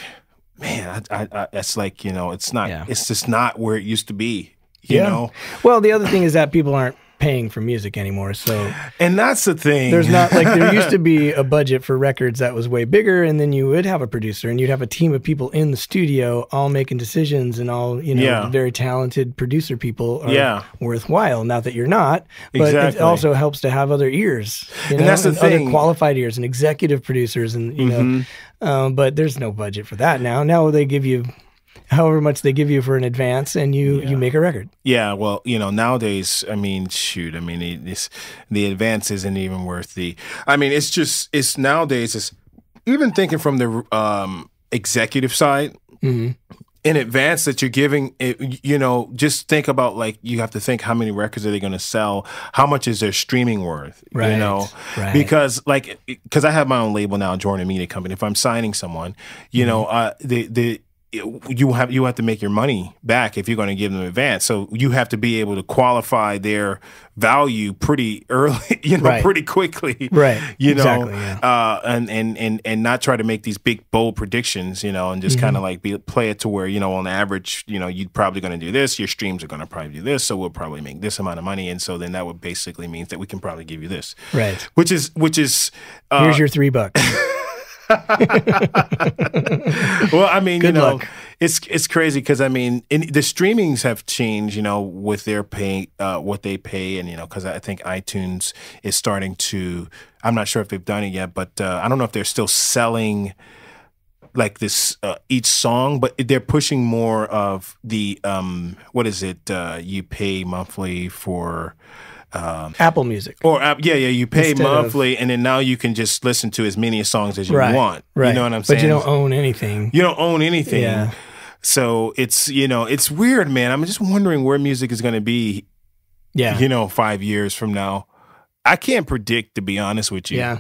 man, I, I, I, that's like, you know, it's not, yeah. it's just not where it used to be, you yeah. know? Well, the other thing is that people aren't paying for music anymore, so. And that's the thing. There's not, like, there used to be a budget for records that was way bigger, and then you would have a producer, and you'd have a team of people in the studio all making decisions, and all, you know, yeah. very talented producer people are yeah. worthwhile. Not that you're not, but exactly. it also helps to have other ears. You know? And that's the and thing. Other qualified ears, and executive producers, and, you mm-hmm. know, um, but there's no budget for that now. Now they give you however much they give you for an advance, and you yeah. you make a record. Yeah, well, you know, nowadays, I mean, shoot, I mean, it, it's, the advance isn't even worth the. I mean, it's just it's nowadays. It's even thinking from the um, executive side. Mm-hmm. In advance that you're giving, it, you know, just think about, like, you have to think how many records are they going to sell? How much is their streaming worth? Right, you know, right. because like because I have my own label now, Jordan Media Company. If I'm signing someone, you mm-hmm. know, uh, the the. You have you have to make your money back if you're going to give them advance. So you have to be able to qualify their value pretty early, you know, right. pretty quickly, right? You know, exactly, yeah. uh, and and and and not try to make these big bold predictions, you know, and just mm-hmm. kind of like be, play it to where, you know, on average, you know, you're probably going to do this. Your streams are going to probably do this, so we'll probably make this amount of money, and so then that would basically means that we can probably give you this, right? Which is which is uh, here's your three bucks. Well, I mean, Good you know, luck. it's it's crazy because I mean, in, the streamings have changed, you know, with their pay, uh, what they pay, and you know, because I think iTunes is starting to. I'm not sure if they've done it yet, but uh, I don't know if they're still selling like this uh, each song, but they're pushing more of the um, what is it? Uh, you pay monthly for. Um, Apple Music or uh, yeah yeah you pay Instead monthly of, and then now you can just listen to as many songs as you right, want right. you know what I'm saying, but you don't own anything you don't own anything yeah. So it's, you know, it's weird, man. I'm just wondering where music is going to be, yeah, you know, five years from now. I can't predict, to be honest with you. Yeah.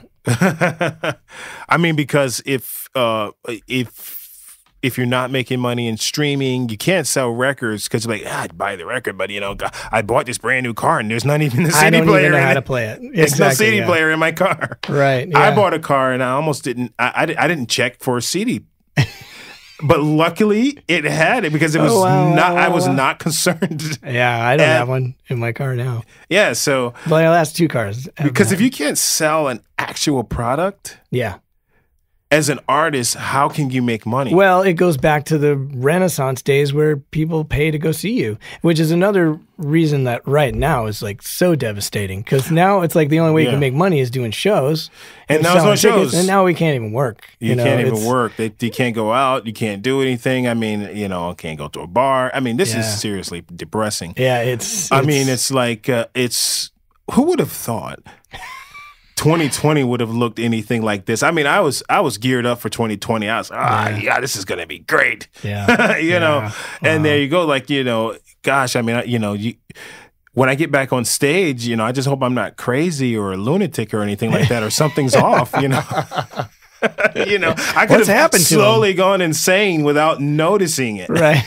I mean, because if uh if if you're not making money in streaming, you can't sell records because you're like, ah, I'd buy the record, but, you know, God, I bought this brand new car and there's not even a C D player. I don't even know how to play it. Exactly, there's no C D yeah. player in my car. Right. Yeah. I bought a car and I almost didn't, I, I, I didn't check for a C D. But luckily it had it because it was oh, wow, not, wow, wow, I was wow. not concerned. Yeah, I don't and, have one in my car now. Yeah, so. Well, my last two cars. Because if you can't sell an actual product. Yeah. As an artist, how can you make money? Well, it goes back to the Renaissance days where people pay to go see you, which is another reason that right now is like so devastating. Because now it's like the only way yeah. you can make money is doing shows, and, and now it's no shows, and now we can't even work. You, you know, can't even work. They, you can't go out. You can't do anything. I mean, you know, can't go to a bar. I mean, this yeah. is seriously depressing. Yeah, it's. I it's, mean, it's like uh, it's. Who would have thought? twenty twenty would have looked anything like this. I mean, I was I was geared up for twenty twenty. I was ah yeah, yeah this is gonna be great. Yeah, you yeah. know. Wow. And there you go. Like, you know, gosh, I mean, I, you know, you, when I get back on stage, you know, I just hope I'm not crazy or a lunatic or anything like that, or something's off. You know, you know, I could What's have slowly him? gone insane without noticing it. Right.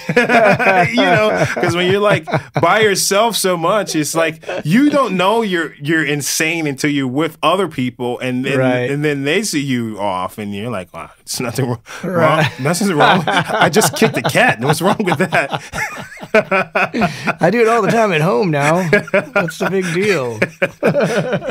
You know, because when you're like by yourself so much, it's like you don't know you're you're insane until you're with other people, and then right. and then they see you off, and you're like, wow, it's nothing wrong. Right. wrong nothing's wrong. I just kicked a cat. What's wrong with that? I do it all the time at home now. What's the big deal?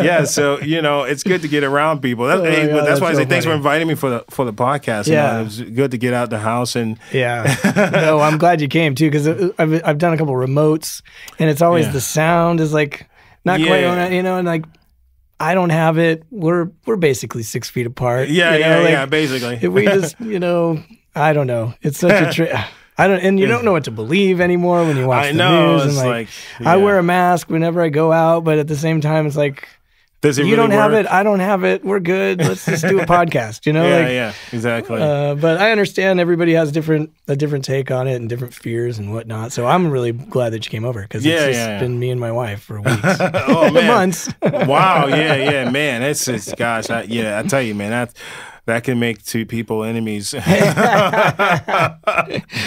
Yeah, so you know, it's good to get around people. That, oh, hey, God, that's, that's why so I say funny. Thanks for inviting me for the for the podcast. Yeah, you know, it was good to get out the house and yeah. No, I'm glad you came too, because I've I've done a couple of remotes, and it's always yeah. the sound is like not yeah. quite on it, you know, and like. I don't have it. We're we're basically six feet apart. Yeah, you know, yeah, like, yeah. Basically, if we just, you know, I don't know. It's such a tri I don't, and you don't know what to believe anymore when you watch I the know, news. It's and like, like yeah. I wear a mask whenever I go out, but at the same time, it's like Does it you really don't work? have it. I don't have it. We're good. Let's just do a podcast. You know, yeah, like, yeah, exactly. Uh, but I understand everybody has different a different take on it and different fears and whatnot. So I'm really glad that you came over because yeah, it's just yeah, yeah. been me and my wife for weeks, oh, man. months. Wow. Yeah, yeah, man. That's just gosh. I, yeah, I tell you, man. That's That can make two people enemies in a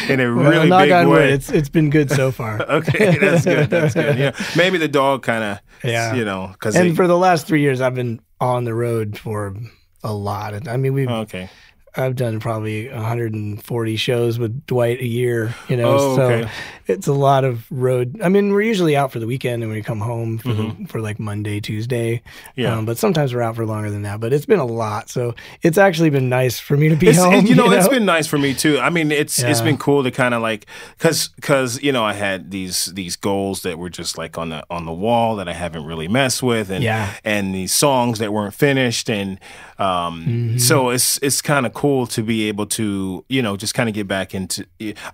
well, really knock big on way. Wood. It's it's been good so far. Okay, that's good. That's good. Yeah, maybe the dog kind of. Yeah, you know, because and they, for the last three years, I've been on the road for a lot. Of, I mean, we've okay. I've done probably one hundred forty shows with Dwight a year. You know, oh, okay. so it's a lot of road. I mean, we're usually out for the weekend and we come home for, mm-hmm. the, for like Monday, Tuesday. Yeah, um, but sometimes we're out for longer than that. But it's been a lot, so it's actually been nice for me to be it's, home. It, you, know, you know, it's been nice for me too. I mean, it's yeah. it's been cool to kind of like because because you know I had these these goals that were just like on the on the wall that I haven't really messed with, and yeah. and these songs that weren't finished, and um, mm-hmm. so it's it's kind of cool. Cool to be able to, you know, just kind of get back into.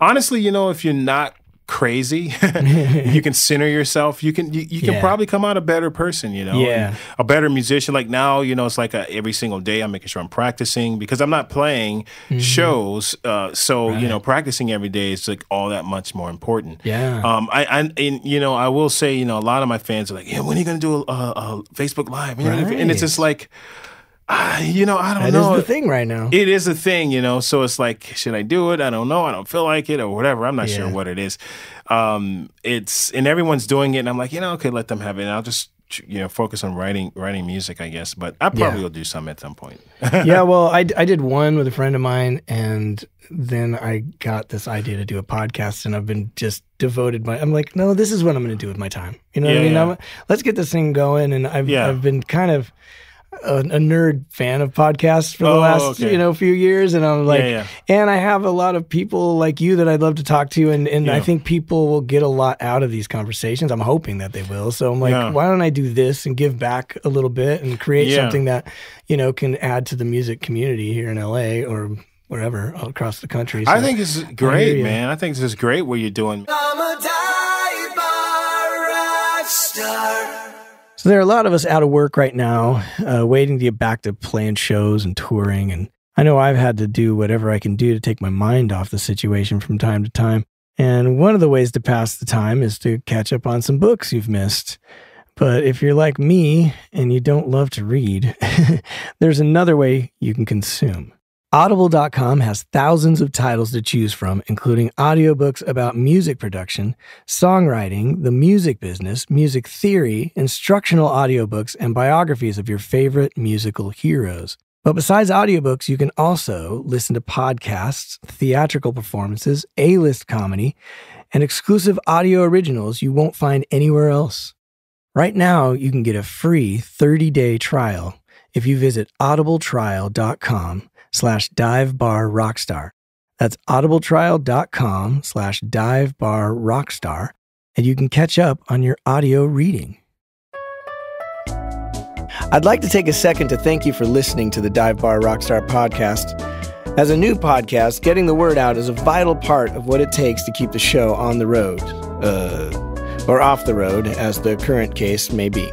Honestly, you know, if you're not crazy, you can center yourself. You can you, you can yeah. probably come out a better person, you know, yeah. and a better musician. Like now, you know, it's like a, every single day I'm making sure I'm practicing because I'm not playing mm-hmm. shows. Uh, so right. you know, practicing every day is like all that much more important. Yeah. Um. I, I and you know I will say you know a lot of my fans are like, yeah, when are you gonna do a, a, a Facebook Live? Right. You know, and it's just like. Uh, you know, I don't that know. It is the thing right now. It is a thing, you know. So it's like, should I do it? I don't know. I don't feel like it or whatever. I'm not yeah. sure what it is. Um, it's and everyone's doing it, and I'm like, you know, okay, let them have it. And I'll just, you know, focus on writing, writing music, I guess. But I probably yeah. will do some at some point. yeah. Well, I I did one with a friend of mine, and then I got this idea to do a podcast, and I've been just devoted. My I'm like, no, this is what I'm going to do with my time. You know yeah, what I mean? Yeah. I'm, let's get this thing going, and I've yeah. I've been kind of. A, a nerd fan of podcasts for the oh, last okay. you know few years, and I'm like, yeah, yeah. and I have a lot of people like you that I'd love to talk to, and and yeah. I think people will get a lot out of these conversations. I'm hoping that they will. So I'm like, yeah. why don't I do this and give back a little bit and create yeah. something that you know can add to the music community here in L A or wherever all across the country. So I think it's great, man. I think this is great what you're doing. I'm a dive bar rock star. So there are a lot of us out of work right now, uh, waiting to get back to playing shows and touring. And I know I've had to do whatever I can do to take my mind off the situation from time to time. And one of the ways to pass the time is to catch up on some books you've missed. But if you're like me and you don't love to read, there's another way you can consume. audible dot com has thousands of titles to choose from, including audiobooks about music production, songwriting, the music business, music theory, instructional audiobooks, and biographies of your favorite musical heroes. But besides audiobooks, you can also listen to podcasts, theatrical performances, A-list comedy, and exclusive audio originals you won't find anywhere else. Right now, you can get a free thirty day trial if you visit audible trial dot com slash dive bar rockstar. That's audible trial dot com slash dive bar rockstar, and you can catch up on your audio reading. I'd like to take a second to thank you for listening to the Dive Bar Rockstar podcast. As a new podcast, getting the word out is a vital part of what it takes to keep the show on the road, uh, or off the road, as the current case may be.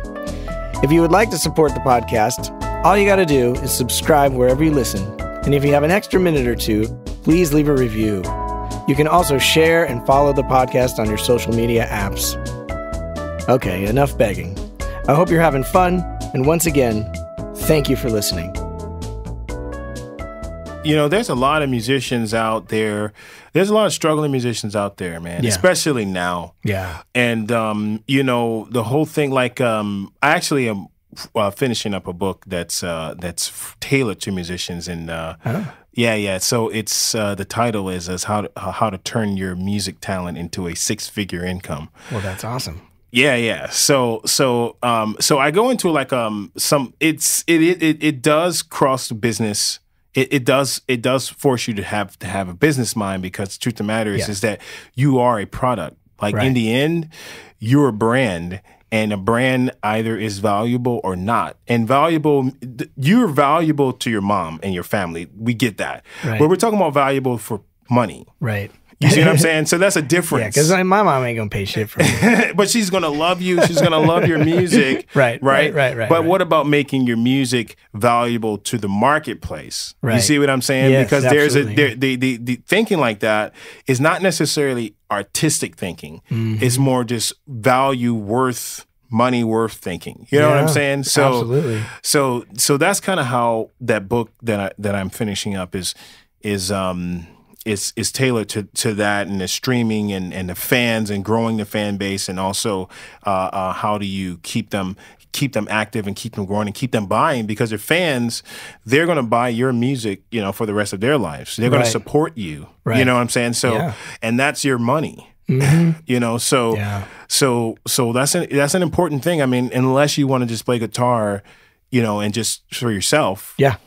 If you would like to support the podcast, all you gotta do is subscribe wherever you listen. And if you have an extra minute or two, please leave a review. You can also share and follow the podcast on your social media apps. Okay, enough begging. I hope you're having fun, and once again, thank you for listening. You know, there's a lot of musicians out there. There's a lot of struggling musicians out there, man, yeah. especially now. Yeah. And, um, you know, the whole thing, like, um, I actually am Uh, finishing up a book that's uh, that's tailored to musicians, and uh, oh. yeah, yeah. So it's uh, the title is is how to, how to turn your music talent into a six figure income. Well, that's awesome. Yeah, yeah. So so um, so I go into like um some it's it it it does cross business. It, it does it does force you to have to have a business mind, because the truth of the matter is yeah. is that you are a product. Like right. in the end, you're a brand. And a brand either is valuable or not. And valuable, you're valuable to your mom and your family. We get that. Right. But we're talking about valuable for money. Right. You see what I'm saying? So that's a difference. Yeah, because like, my mom ain't going to pay shit for me. But she's going to love you. She's going to love your music. Right, right, right, right, right. But right. what about making your music valuable to the marketplace? Right. You see what I'm saying? Yes, because there's absolutely. a there, the, the, the thinking like that is not necessarily artistic thinking. Mm-hmm. It's more just value, worth, money worth thinking. You know yeah, what I'm saying? So, absolutely. So, so that's kind of how that book that, I, that I'm finishing up is... is um is is tailored to to that, and the streaming and and the fans and growing the fan base, and also uh, uh, how do you keep them keep them active and keep them growing and keep them buying, because your fans, they're gonna buy your music, you know, for the rest of their lives. They're right. gonna support you. Right. You know what I'm saying? So yeah. and that's your money. Mm-hmm. You know, so yeah. so so that's an that's an important thing. I mean, unless you want to just play guitar, you know, and just for yourself. Yeah.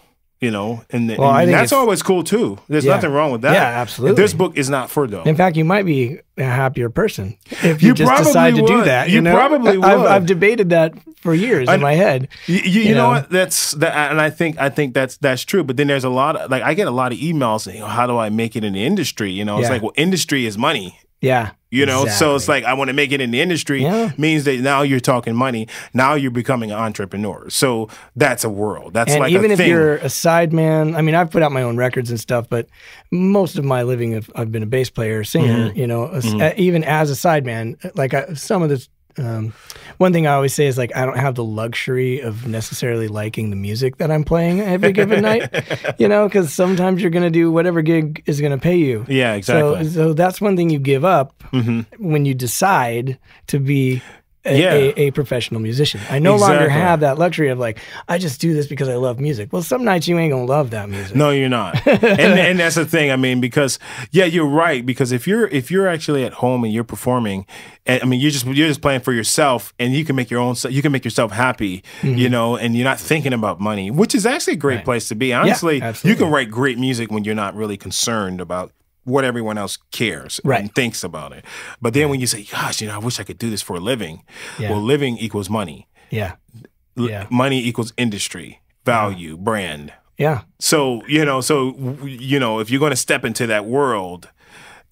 You know, and, the, well, and that's always cool too. There's yeah. nothing wrong with that. Yeah, absolutely. This book is not for though. In fact, you might be a happier person if you, you just decide would. to do that. You, you know? probably would. I've, I've debated that for years I, in my head. You, you, you, you know? know what? That's that, and I think I think that's that's true. But then there's a lot of, like, I get a lot of emails saying, "How do I make it in the industry?" You know, yeah. it's like, well, industry is money. Yeah. You know, exactly. so it's like, I want to make it in the industry yeah. means that now you're talking money. Now you're becoming an entrepreneur. So that's a world. That's and like even a if thing. You're a sideman. I mean, I've put out my own records and stuff, but most of my living, I've, I've been a bass player, singer, mm-hmm. you know, mm-hmm. a, even as a sideman, like I, some of this. Um, one thing I always say is, like, I don't have the luxury of necessarily liking the music that I'm playing every given night, you know, because sometimes you're going to do whatever gig is going to pay you. Yeah, exactly. So, so that's one thing you give up mm-hmm. when you decide to be a, yeah. a, a professional musician. I no exactly. longer have that luxury of, like, I just do this because I love music. Well, some nights you ain't going to love that music. No, you're not. and, and that's the thing. I mean, because, yeah, you're right. Because if you're, if you're actually at home and you're performing, I mean, you're just you're just playing for yourself, and you can make your own. You can make yourself happy, mm-hmm. you know, and you're not thinking about money, which is actually a great right. place to be. Honestly, yeah, you can write great music when you're not really concerned about what everyone else cares right. and thinks about it. But then right. when you say, "Gosh, you know, I wish I could do this for a living," yeah. well, living equals money. Yeah, yeah. Money equals industry, value, yeah. brand. Yeah. So you know, so you know, if you're going to step into that world,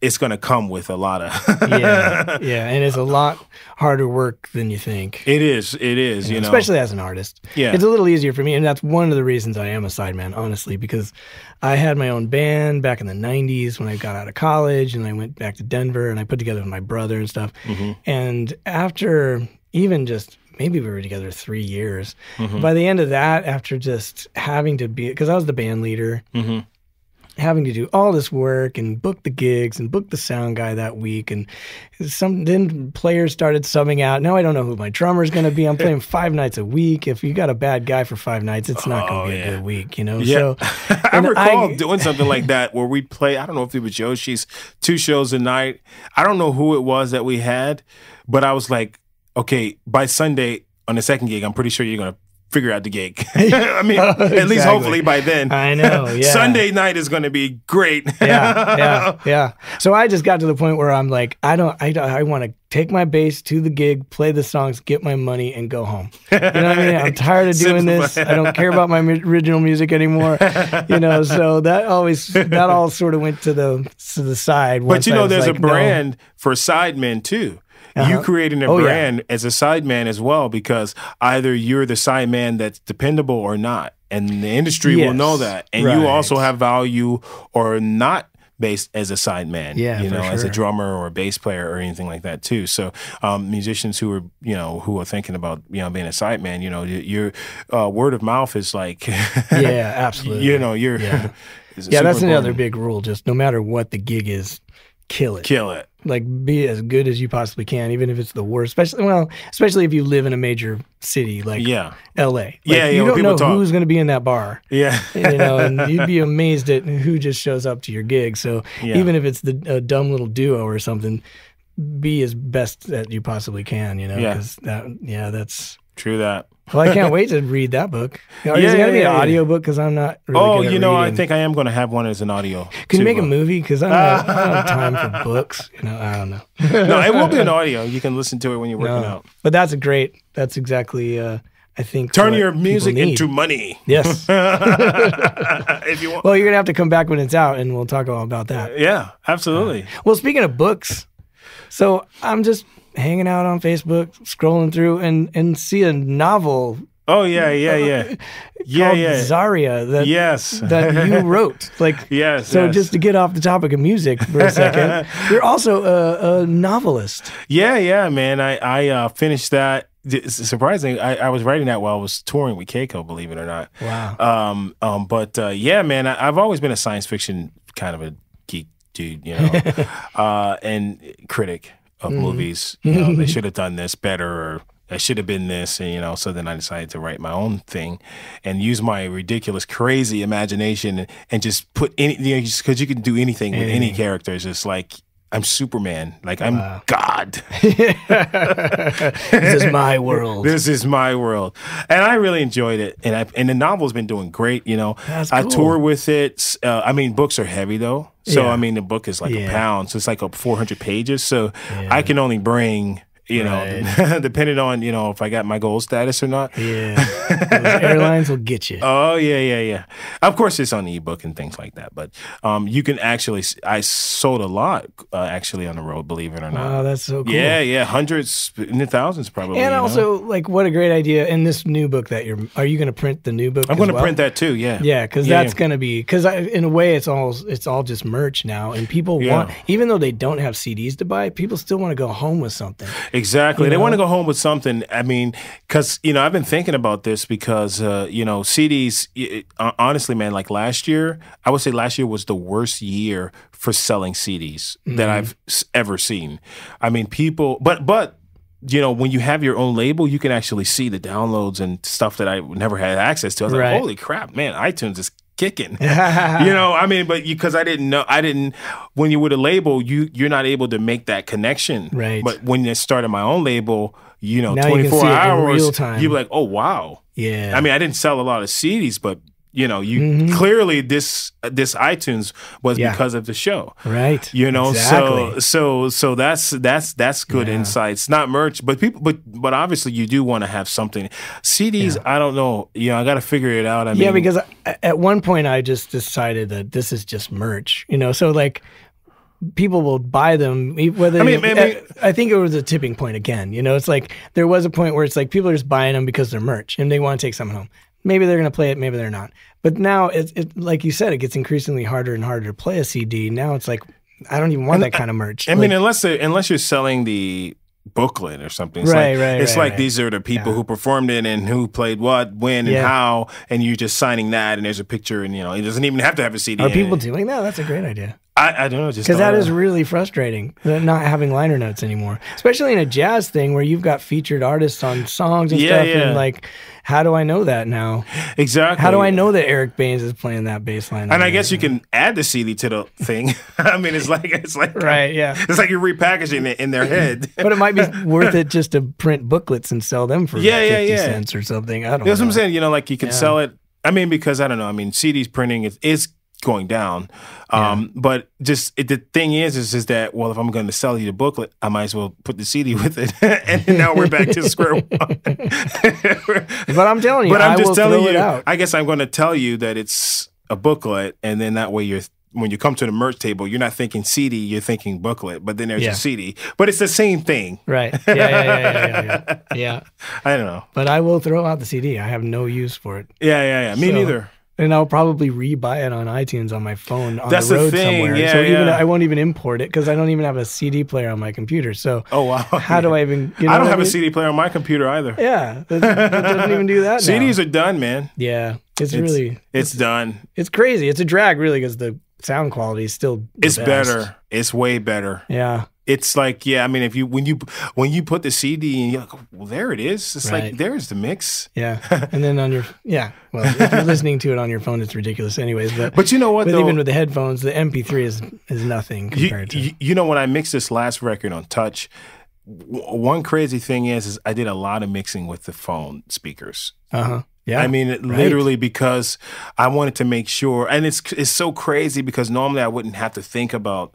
it's going to come with a lot of yeah yeah and it's a lot harder work than you think. It is it is, you know, especially as an artist. Yeah, it's a little easier for me, and that's one of the reasons I am a sideman, honestly, because I had my own band back in the nineties when I got out of college, and I went back to Denver, and I put together with my brother and stuff, mm-hmm. and after even just maybe we were together three years mm-hmm. by the end of that, after just having to be, because I was the band leader, mm-hmm. having to do all this work and book the gigs and book the sound guy that week, and some then players started subbing out. Now I don't know who my drummer's going to be. I'm playing five nights a week. If you got a bad guy for five nights, it's not going to oh, be yeah. a good week, you know. Yeah. So I recall I, doing something like that where we play. I don't know if it was Yoshi's two shows a night. I don't know who it was that we had, but I was like, okay, by Sunday on the second gig, I'm pretty sure you're going to figure out the gig. I mean, oh, exactly. at least hopefully by then. I know, yeah. Sunday night is going to be great. yeah, yeah, yeah. So I just got to the point where I'm like, I don't, I, I want to take my bass to the gig, play the songs, get my money, and go home. You know what I mean? I'm tired of doing this. I don't care about my original music anymore. You know, so that always, that all sort of went to the to the side. But you know, there's like, a brand no. for sidemen too. Uh-huh. You creating a oh, brand yeah. as a sideman as well, because either you're the sideman that's dependable or not, and the industry yes. will know that. And right. you also have value or not based as a sideman, yeah, you know, sure. as a drummer or a bass player or anything like that too. So um, musicians who are, you know, who are thinking about, you know, being a sideman, you know, your uh, word of mouth is like, yeah, absolutely. You know, you're, yeah, yeah that's important. Another big rule. Just no matter what the gig is, kill it. Kill it. Like, be as good as you possibly can, even if it's the worst. Especially, well, especially if you live in a major city like yeah. L A. Like, yeah, yeah. You don't know talk. who's going to be in that bar. Yeah, you know, and you'd be amazed at who just shows up to your gig. So yeah. even if it's the a dumb little duo or something, be as best that you possibly can. You know, because yeah. that yeah, that's true. That. Well, I can't wait to read that book. You know, yeah, is it going to be yeah, an audio yeah. book? Because I'm not really Oh, good at you know, reading. I think I am going to have one as an audio. Can you make book. a movie? Because I, uh, I don't have time for books. You know, I don't know. No, it will be an audio. You can listen to it when you're working no, out. But that's a great, that's exactly, uh, I think turn your music into money. Yes. If you want. Well, you're gonna have to come back when it's out, and we'll talk all about that. Uh, yeah, absolutely. Uh, well, speaking of books, so I'm just hanging out on Facebook, scrolling through, and and see a novel. Oh yeah, yeah, yeah, yeah, yeah. Zaria, that yes, that you wrote. Like yes. So yes. Just to get off the topic of music for a second, you're also a, a novelist. Yeah, yeah, man. I I uh, finished that. Surprisingly, I, I was writing that while I was touring with Keiko, believe it or not. Wow. Um, um, but uh, yeah, man, I, I've always been a science fiction kind of a geek dude, you know, uh, and critic of mm. movies. You know, they should have done this better, or I should have been this, and you know. So then I decided to write my own thing, and use my ridiculous, crazy imagination, and, and just put any, you know, just because you can do anything with any character. It's just like, I'm Superman. Like, I'm wow. God. This is my world. This is my world. And I really enjoyed it. And I, and the novel's been doing great, you know. That's cool. I tour with it. Uh, I mean, books are heavy, though. So, yeah. I mean, the book is like yeah. a pound. So it's like a four hundred pages. So yeah. I can only bring... You know, right. depending on, you know, if I got my gold status or not. Yeah. Those airlines will get you. Oh, yeah, yeah, yeah. Of course, it's on ebook and things like that. But um, you can actually, I sold a lot uh, actually on the road, believe it or not. Wow, that's so cool. Yeah, yeah. Hundreds and thousands probably. And also, know? like, what a great idea. And this new book that you're, are you going to print the new book? I'm going to well? print that too, yeah. Yeah, because yeah, that's yeah. going to be, because in a way, it's all, it's all just merch now. And people yeah. want, even though they don't have C Ds to buy, people still want to go home with something. Exactly. You know? They want to go home with something. I mean, because, you know, I've been thinking about this because, uh, you know, C Ds, it, honestly, man, like last year, I would say last year was the worst year for selling C Ds mm-hmm. that I've ever seen. I mean, people, but, but, you know, when you have your own label, you can actually see the downloads and stuff that I never had access to. I was right. like, holy crap, man, iTunes is kicking. You know, I mean, but because I didn't know, I didn't, when you were a label, you, you're not able to make that connection. Right. But when I started my own label, you know, now twenty-four hours, you'd be like, oh, wow. Yeah. I mean, I didn't sell a lot of C Ds, but, you know, you mm-hmm. clearly this this iTunes was yeah. because of the show, right? You know, exactly. so so so that's that's that's good yeah. insights. Not merch, but people, but but obviously you do want to have something. C Ds, yeah. I don't know. You know, I got to figure it out. I yeah, mean, because I, at one point I just decided that this is just merch. You know, so like. People will buy them. Whether I, mean, you know, I, mean, I think it was a tipping point again. You know, it's like there was a point where it's like people are just buying them because they're merch and they want to take something home. Maybe they're going to play it, maybe they're not. But now, it, it, like you said, it gets increasingly harder and harder to play a C D. Now it's like, I don't even want and, that kind of merch. I like, mean, unless unless you're selling the booklet or something. It's right, like, right, It's right, like right. these are the people yeah. who performed it and who played what, when, yeah. and how, and you're just signing that, and there's a picture, and you know, it doesn't even have to have a C D. Are people doing that? That's a great idea. I, I don't know, just because that is really frustrating, not having liner notes anymore, especially in a jazz thing where you've got featured artists on songs and yeah, stuff. Yeah. And like, how do I know that now? Exactly. How do I know that Eric Baines is playing that bass line? And I guess you can add the C D to the thing. I mean, it's like it's like right, yeah. It's like you're repackaging it in their head. But it might be worth it just to print booklets and sell them for yeah, like fifty yeah, yeah. cents or something. I don't. That's know. What I'm saying. You know, like you can yeah. sell it. I mean, because I don't know. I mean, C Ds printing is. is going down um yeah. but just it, the thing is is is that well if I'm going to sell you the booklet I might as well put the C D with it and now we're back to square one. But I'm telling you but I'm I just will telling you it out. I guess I'm going to tell you that it's a booklet and then that way you're when you come to the merch table you're not thinking C D you're thinking booklet but then there's yeah. a C D but it's the same thing right yeah yeah yeah yeah, yeah, yeah. yeah I don't know but I will throw out the C D I have no use for it yeah yeah yeah me so. Neither. And I'll probably re-buy it on iTunes on my phone on That's the road the thing. Somewhere. Yeah, so yeah. even I won't even import it because I don't even have a C D player on my computer. So oh wow, how yeah. do I even? You know I don't have I mean? a C D player on my computer either. Yeah, it doesn't even do that. C Ds now. are done, man. Yeah, it's, it's really it's, it's done. It's crazy. It's a drag, really, because the sound quality is still. The it's best. better. It's way better. Yeah. It's like, yeah, I mean, if you when you when you put the C D and you're like, well, there it is. It's right. like there's the mix. Yeah, and then on your yeah, well, if you're listening to it on your phone, it's ridiculous, anyways. But but you know what? With, though, even with the headphones, the M P three is is nothing compared you, to. You know, when I mixed this last record on Touch, w one crazy thing is, is I did a lot of mixing with the phone speakers. Uh huh. Yeah, I mean, it, right. literally because I wanted to make sure, and it's it's so crazy because normally I wouldn't have to think about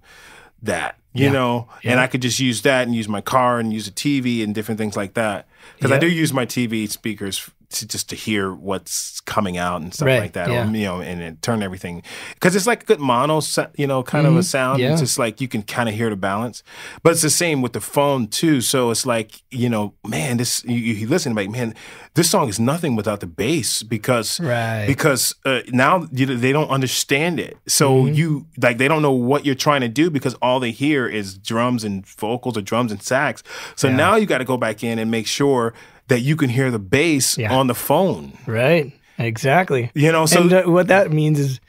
that. You yeah. know, yeah. and I could just use that and use my car and use a T V and different things like that. Because yeah. I do use my T V speakers to just to hear what's coming out and stuff right, like that, yeah. or, you know, and, and turn everything, because it's like a good mono, you know, kind mm-hmm. of a sound. Yeah. It's just like you can kind of hear the balance, but it's the same with the phone too. So it's like, you know, man, this you, you listen like, man, this song is nothing without the bass, because right. because uh, now you, they don't understand it. So mm-hmm. you like they don't know what you're trying to do, because all they hear is drums and vocals or drums and sax. So yeah. now you got to go back in and make sure that you can hear the bass yeah. on the phone. Right. Exactly. You know, so and, uh, what that means is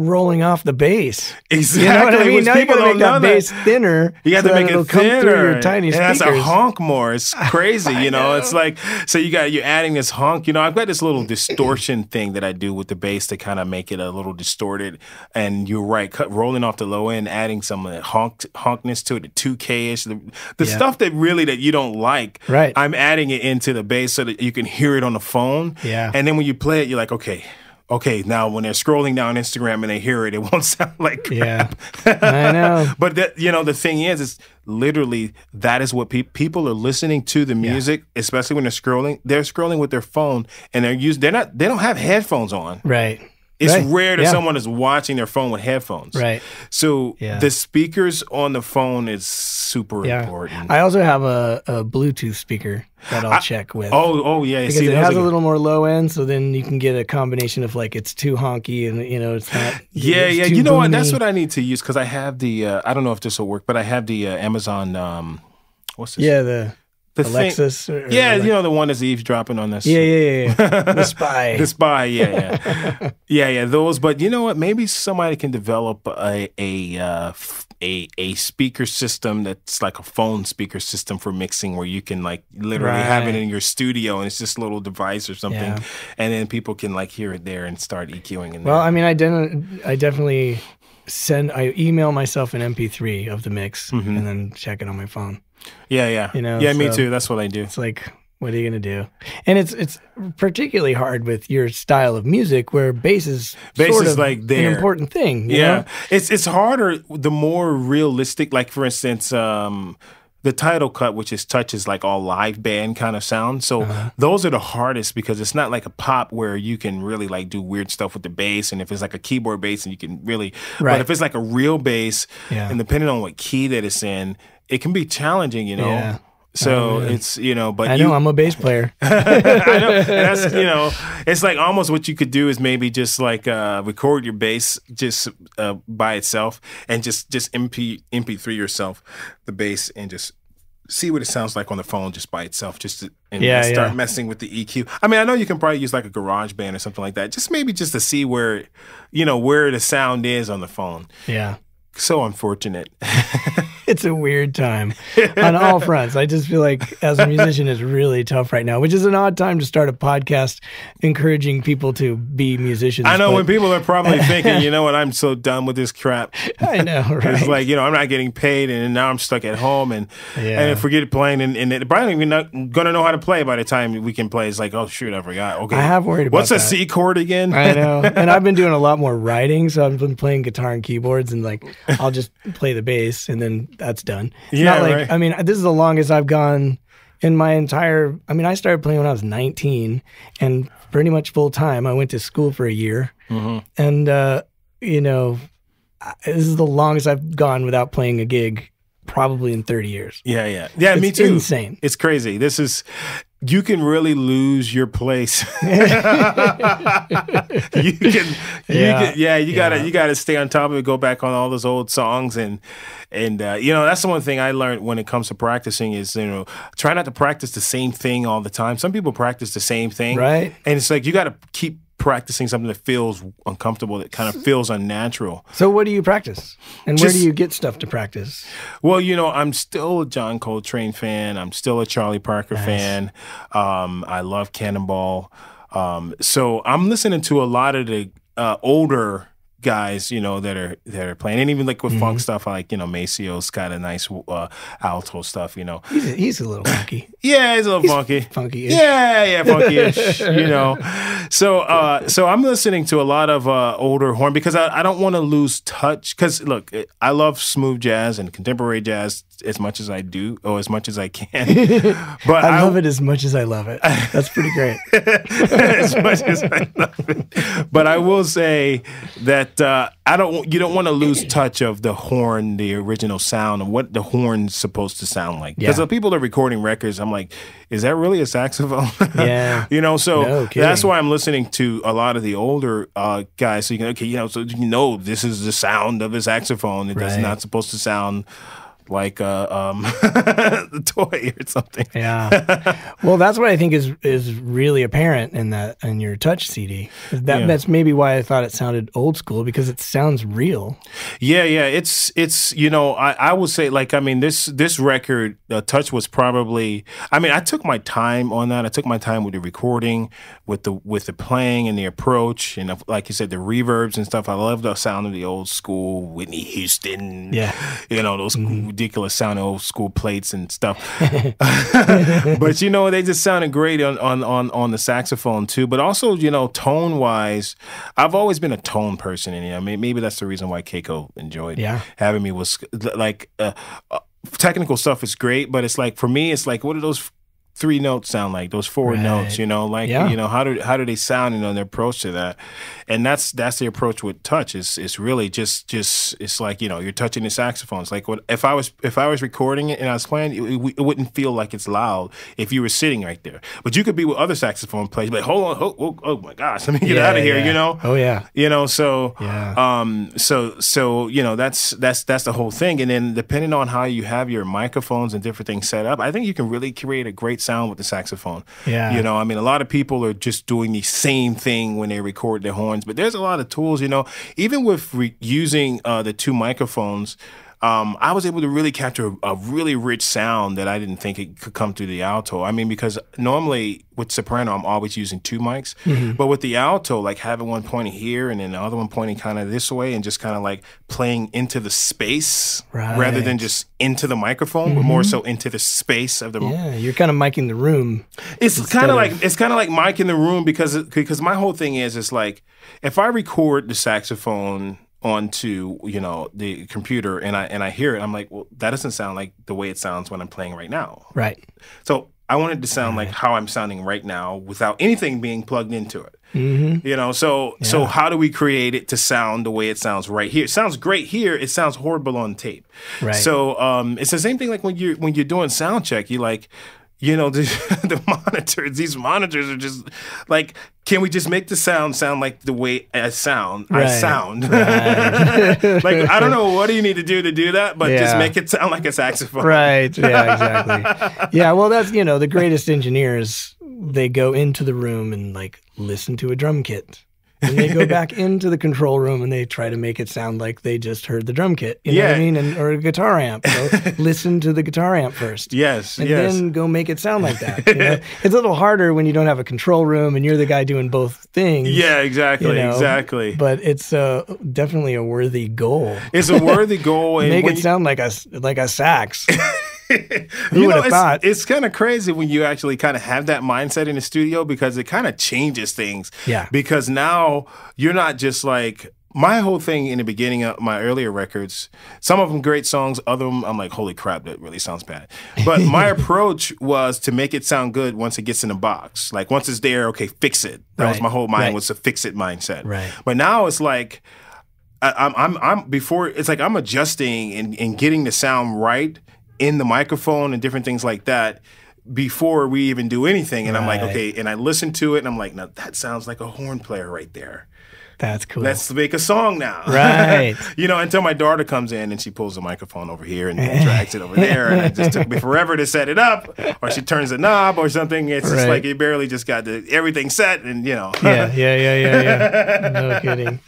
rolling off the bass. Exactly. You know what I mean? Which now you got to make that bass thinner. You got so to make it thinner. Your tiny and speakers. It has to honk more. It's crazy, you know? know. It's like, so you got, you're adding this honk. You know, I've got this little distortion thing that I do with the bass to kind of make it a little distorted. And you're right, cut, rolling off the low end, adding some honk, honkness to it, the two K-ish. The, the yeah. stuff that really that you don't like, right. I'm adding it into the bass so that you can hear it on the phone. Yeah. And then when you play it, you're like, okay. Okay, now when they're scrolling down Instagram and they hear it, it won't sound like crap. Yeah, I know. But, that, you know, the thing is, is literally that is what pe people are listening to the music, yeah. especially when they're scrolling. They're scrolling with their phone, and they're used, they're not, they don't have headphones on. Right. It's right. rare that yeah. someone is watching their phone with headphones. Right. So yeah. the speakers on the phone is super yeah. important. I also have a, a Bluetooth speaker that I'll I, check with. Oh, oh yeah. Because See, it has like a little more low end, so then you can get a combination of like it's too honky and, you know, it's not. Yeah, it's yeah. You know boomy. What? That's what I need to use, because I have the, uh, I don't know if this will work, but I have the uh, Amazon, um, what's this? Yeah, the... The Alexis, or yeah, Alexa. You know, the one that's eavesdropping on this. Yeah, yeah, yeah. The Spy. The Spy, yeah, yeah. yeah, yeah, those. But you know what? Maybe somebody can develop a a, uh, a a speaker system that's like a phone speaker system for mixing, where you can like literally right. have it in your studio, and it's just a little device or something, yeah. and then people can like hear it there and start EQing. In well, there. I mean, I, didn't, I definitely send, I email myself an M P three of the mix, mm-hmm. and then check it on my phone. Yeah, yeah. You know, yeah, so me too. That's what I do. It's like, what are you going to do? And it's it's particularly hard with your style of music, where bass is bass sort is of like there. An important thing. You yeah. know? It's it's harder the more realistic, like for instance, um, the title cut, which is Touch, is like all live band kind of sound. So uh-huh. those are the hardest, because it's not like a pop where you can really like do weird stuff with the bass. And if it's like a keyboard bass, and you can really, right. but if it's like a real bass, yeah. and depending on what key that it's in, it can be challenging, you know. Yeah. So really. It's, you know, but I know you, I'm a bass player. I know. That's, you know, it's like almost what you could do is maybe just like uh, record your bass just uh, by itself, and just just M P three yourself the bass, and just see what it sounds like on the phone just by itself, just to, and yeah, start yeah. messing with the E Q. I mean, I know you can probably use like a garage band or something like that, just maybe just to see where, you know, where the sound is on the phone. Yeah. So unfortunate. It's a weird time on all fronts. I just feel like as a musician, it's really tough right now, which is an odd time to start a podcast encouraging people to be musicians. I know, but when people are probably thinking, you know what, I'm so done with this crap. I know, right? It's like, you know, I'm not getting paid, and now I'm stuck at home, and yeah. and forget playing, and, and it, probably we're not going to know how to play by the time we can play. It's like, oh, shoot, I forgot. Okay, I have worried about what's that. A C chord again? I know. And I've been doing a lot more writing, so I've been playing guitar and keyboards, and like, I'll just play the bass, and then that's done. It's yeah, not like, right. I mean, this is the longest I've gone in my entire, I mean, I started playing when I was nineteen, and pretty much full time. I went to school for a year, mm-hmm. and, uh, you know, this is the longest I've gone without playing a gig, probably in thirty years. Yeah, yeah. Yeah, it's me too. Insane. It's crazy. This is... You can really lose your place. you can, you yeah, can, yeah. You yeah. gotta, you gotta stay on top of it. Go back on all those old songs, and and uh, you know, that's the one thing I learned when it comes to practicing is, you know, try not to practice the same thing all the time. Some people practice the same thing, right? And it's like you gotta keep practicing something that feels uncomfortable, that kind of feels unnatural. So what do you practice? And Just, where do you get stuff to practice? Well, you know, I'm still a John Coltrane fan. I'm still a Charlie Parker nice. fan. Um, I love Cannonball. Um, so I'm listening to a lot of the uh, older guys, you know, that are that are playing, and even like with mm-hmm. funk stuff, like, you know, Maceo's got a nice uh, alto stuff, you know. He's a, he's a little funky. Yeah, he's a little he's funky, funky-ish. Yeah, yeah, funky-ish. You know, so uh, so I'm listening to a lot of uh, older horn because I, I don't want to lose touch. Because look, I love smooth jazz and contemporary jazz as much as I do, or as much as I can. But I love I, it as much as I love it. That's pretty great. As much as I love it, but I will say that. Uh, I don't. You don't want to lose touch of the horn, the original sound, and what the horn's supposed to sound like. Because yeah. the people that are recording records, I'm like, is that really a saxophone? Yeah, you know. So no that's why I'm listening to a lot of the older uh, guys. So you can, okay, you know, so you know, this is the sound of a saxophone. It's right. not supposed to sound like a um, the toy or something. Yeah. Well, that's what I think is is really apparent in that in your Touch C D. That yeah. that's maybe why I thought it sounded old school, because it sounds real. Yeah, yeah. It's it's you know I I would say, like, I mean this this record uh, Touch was probably, I mean I took my time on that. I took my time with the recording, with the with the playing and the approach, and like you said, the reverbs and stuff. I love the sound of the old school Whitney Houston. Yeah. You know those. Mm-hmm. Ridiculous sound, old school plates and stuff. But you know, they just sounded great on, on on on the saxophone too. But also, you know, tone wise, I've always been a tone person, and you know, maybe that's the reason why Keiko enjoyed yeah. having me. Was like uh, technical stuff is great, but it's like for me, it's like, what are those three notes sound like? Those four right. notes, you know, like yeah. you know, how do how do they sound? You know, their approach to that, and that's that's the approach with Touch. It's it's really just just it's like, you know, you're touching the saxophones. Like what if I was if I was recording it and I was playing, it, it wouldn't feel like it's loud if you were sitting right there. But you could be with other saxophone players, like hold on, oh, oh, oh my gosh, let me get yeah, out of here, yeah. you know? Oh yeah, you know. So yeah. um, so so you know, that's that's that's the whole thing. And then depending on how you have your microphones and different things set up, I think you can really create a great sound with the saxophone. Yeah. You know, I mean, a lot of people are just doing the same thing when they record their horns, but there's a lot of tools, you know, even with re using uh, the two microphones, um, I was able to really capture a, a really rich sound that I didn't think it could come through the alto. I mean, because normally with soprano, I'm always using two mics, mm-hmm. but with the alto, like having one pointing here and then the other one pointing kind of this way, and just kind of like playing into the space right. rather than just into the microphone, mm-hmm. but more so into the space of the. Yeah, you're kind of micing the room. It's kind of like it's kind of like micing the room, because it, because my whole thing is it's like if I record the saxophone onto, you know, the computer and I and I hear it, I'm like, well, that doesn't sound like the way it sounds when I'm playing right now. Right. So I wanted to sound right. like how I'm sounding right now without anything being plugged into it. Mm-hmm. You know, so yeah. so how do we create it to sound the way it sounds right here? It sounds great here. It sounds horrible on tape. Right. So um, it's the same thing like when you're when you're doing sound check. You like, you know, the, the monitors. These monitors are just like, can we just make the sound sound like the way I sound? Right. I sound. Right. Like, I don't know what do you need to do to do that, but yeah. just make it sound like a saxophone. Right. Yeah, exactly. Yeah, well, that's, you know, the greatest engineers, they go into the room and, like, listen to a drum kit. And they go back into the control room and they try to make it sound like they just heard the drum kit. You know yeah. what I mean? And, or a guitar amp. So listen to the guitar amp first. Yes, and yes. then go make it sound like that. You know? It's a little harder when you don't have a control room and you're the guy doing both things. Yeah, exactly, you know? Exactly. But it's uh, definitely a worthy goal. It's a worthy goal. And make it you... sound like a, like a sax. Who you know, it's, it's kind of crazy when you actually kind of have that mindset in the studio, because it kind of changes things. Yeah. Because now you're not just like, my whole thing in the beginning of my earlier records, some of them great songs, other of them I'm like, holy crap, that really sounds bad. But my approach was to make it sound good once it gets in the box. Like once it's there, okay, fix it. That right. was my whole mind right. was a fix it mindset. Right. But now it's like, I, I'm, I'm, I'm before, it's like I'm adjusting and, and getting the sound right in the microphone and different things like that before we even do anything. And right. I'm like, okay, and I listen to it and I'm like, now that sounds like a horn player right there. That's cool. Let's make a song now. Right. You know, until my daughter comes in and she pulls the microphone over here and drags it over there. And it just took me forever to set it up. Or she turns the knob or something. It's right. just like it barely just got the, everything set and, you know. Yeah, yeah, yeah, yeah, yeah. No kidding.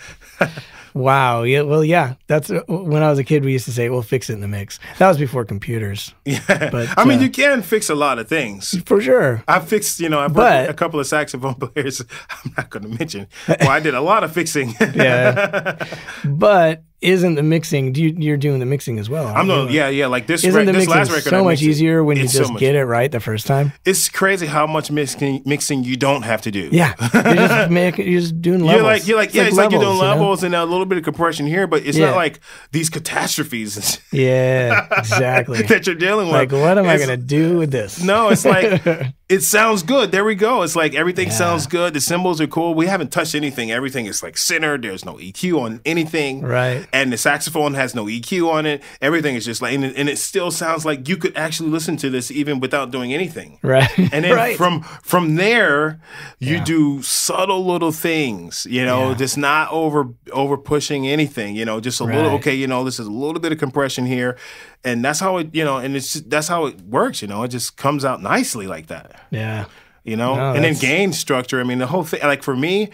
Wow. Yeah. Well, yeah. That's uh, when I was a kid, we used to say, "Well, fix it in the mix." That was before computers. Yeah. But I mean, uh, you can fix a lot of things for sure. I fixed, you know, I brought a couple of saxophone players. I'm not going to mention. Well, I did a lot of fixing. Yeah. But isn't the mixing? Do you, you're doing the mixing as well? I'm not. Yeah, yeah. Like this. Isn't the this mixing last record so much easier when you just so get it right the first time? It's crazy how much mixing mixing you don't have to do. Yeah, you're just, make, you're just doing levels. You're like, you're like, it's yeah, like it's levels, like you're doing levels, you know? And a little bit of compression here, but it's yeah. not like these catastrophes. Yeah, exactly. That you're dealing with. Like, what am it's, I gonna do with this? No, it's like it sounds good. There we go. It's like everything yeah. sounds good. The cymbals are cool. We haven't touched anything. Everything is like centered. There's no E Q on anything. Right. And the saxophone has no E Q on it. Everything is just like, and, and it still sounds like you could actually listen to this even without doing anything. Right. And then right. from from there, you yeah. do subtle little things, you know, yeah. just not over over pushing anything, you know, just a right. little, okay, you know, this is a little bit of compression here. And that's how it, you know, and it's just, that's how it works, you know, it just comes out nicely like that. Yeah. You know, no, and that's... then gain structure. I mean, the whole thing, like for me,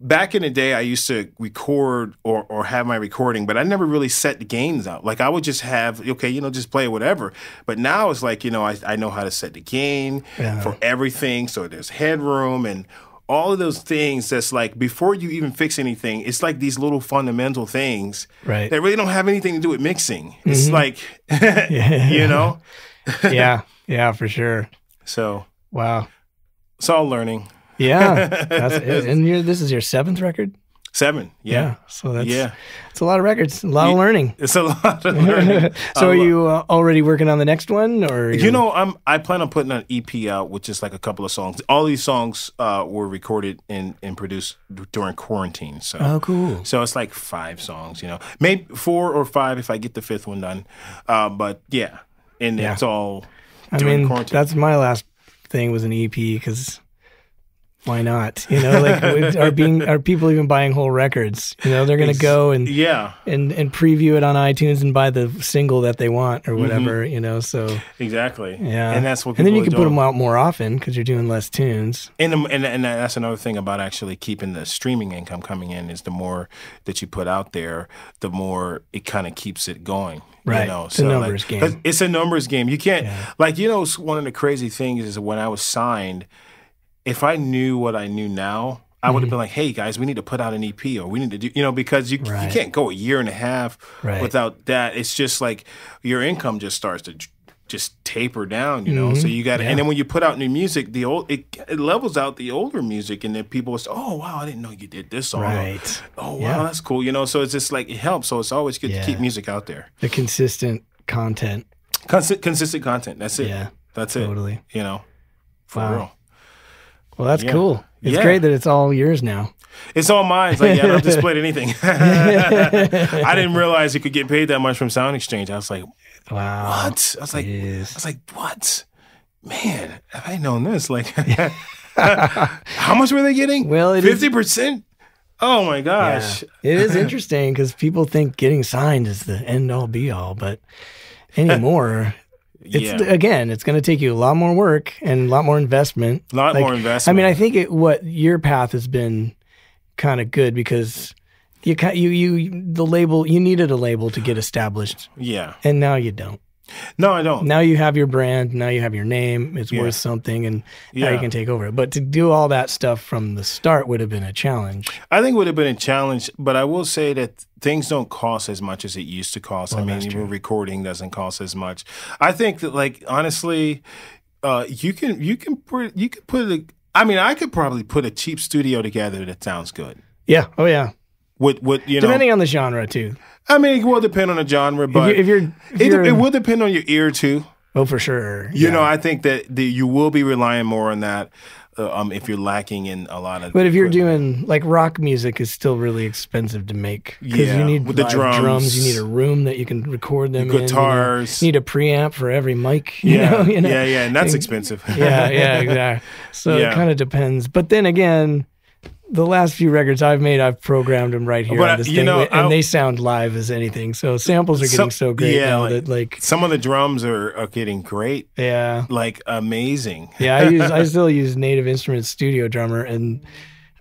back in the day, I used to record or, or have my recording, but I never really set the gains out. Like I would just have, okay, you know, just play whatever. But now it's like, you know, I, I know how to set the gain yeah. for everything. So there's headroom and all of those things that's like, before you even fix anything, it's like these little fundamental things right. that really don't have anything to do with mixing. Mm-hmm. It's like, yeah. you know? Yeah, yeah, for sure. So. Wow. It's all learning. Yeah, that's, and you're, this is your seventh record? Seven, yeah. yeah so that's yeah. it's a lot of records, a lot yeah, of learning. It's a lot of learning. So um, are you uh, already working on the next one? or You, you know, I'm, I plan on putting an E P out with just like a couple of songs. All these songs uh, were recorded and, and produced during quarantine. So. Oh, cool. So it's like five songs, you know. Maybe four or five if I get the fifth one done. Uh, but yeah, and yeah. it's all during I mean, quarantine. That's my last thing was an E P because... Why not? You know, like are being are people even buying whole records? You know, they're gonna go and yeah, and and preview it on iTunes and buy the single that they want or whatever. Mm-hmm. You know, so exactly, yeah, and that's what. And then you can put them out more often because you're doing less tunes. And and and that's another thing about actually keeping the streaming income coming in is the more that you put out there, the more it kind of keeps it going. Right, you know? It's so a numbers like, game. It's a numbers game. You can't yeah. like you know one of the crazy things is when I was signed. If I knew what I knew now, I would have been like, hey, guys, we need to put out an E P or we need to do, you know, because you, right. you can't go a year and a half right. without that. It's just like your income just starts to just taper down, you know, mm-hmm. so you got to, yeah. and then when you put out new music, the old, it, it levels out the older music and then people will say, oh, wow, I didn't know you did this song. Right. Oh, wow, yeah. that's cool. You know, so it's just like, it helps. So it's always good yeah. to keep music out there. The consistent content. Cons consistent content. That's it. Yeah. That's it. Totally. You know, for wow. real. Well, that's yeah. cool. It's yeah. great that it's all yours now. It's all mine. It's like, yeah, I don't display anything. I didn't realize you could get paid that much from Sound Exchange. I was like, wow. What? I was like, yes. I was like, what? Man, have I known this? Like, how much were they getting? Well, it fifty percent? Is, oh, my gosh. Yeah. It is interesting because people think getting signed is the end-all, be-all, but anymore... It's, yeah. Again, it's going to take you a lot more work and a lot more investment. A lot like, more investment. I mean, I think it, what your path has been kind of good because you, you, you, the label, you needed a label to get established. Yeah. And now you don't. No, I don't. Now you have your brand. Now you have your name. It's yeah. worth something, and yeah. now you can take over it. But to do all that stuff from the start would have been a challenge. I think it would have been a challenge, but I will say that things don't cost as much as it used to cost. Well, I mean, even recording doesn't cost as much. I think that, like, honestly, uh, you can you can put you can put a, I mean, I could probably put a cheap studio together that sounds good. Yeah. Oh yeah. With with you know depending on the genre too. I mean, it will depend on the genre, but if you're, if you're, if you're, it, it will depend on your ear too. Oh, for sure. You yeah. know, I think that the, you will be relying more on that uh, um, if you're lacking in a lot of. But if you're doing like rock music, is still really expensive to make because yeah, you need with the drums. drums. You need a room that you can record them. Your guitars. In, you, know, you need a preamp for every mic. You yeah, know, you know? yeah, yeah, and that's and, expensive. yeah, yeah, exactly. So yeah. it kind of depends. But then again. The last few records I've made, I've programmed them right here but, on this thing, know, and I'll, they sound live as anything. So samples are getting some, so great yeah, now like, that, like some of the drums are, are getting great. Yeah, like amazing. Yeah, I use I still use Native Instruments Studio Drummer, and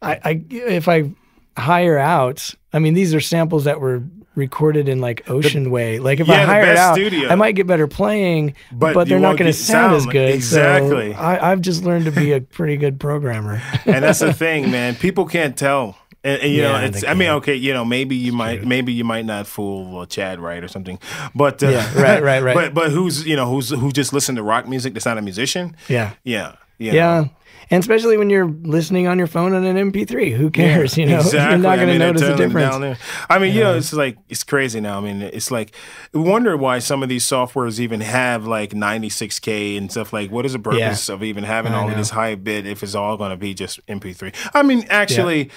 I, I if I hire out, I mean, these are samples that were recorded in like Ocean the, Way. Like if yeah, I hire it out, studio. I might get better playing, but, but they're not going to sound, sound as good. Exactly. So I, I've just learned to be a pretty good programmer. And that's the thing, man. People can't tell. And, and, you yeah, know, it's, I mean, okay, you know, maybe you might, maybe you might not fool uh, Chad Wright or something, but uh, yeah, right, right, right. But but who's you know who's who just listened to rock music that's not a musician? Yeah, yeah, yeah, yeah. And especially when you're listening on your phone on an M P three, who cares? Yeah, you know, exactly. You're not going mean, to notice the difference. I mean, yeah. you know, it's like it's crazy now. I mean, it's like we wonder why some of these softwares even have like ninety-six K and stuff. Like, what is the purpose yeah. of even having I all know. of this high bit if it's all going to be just M P three? I mean, actually. Yeah.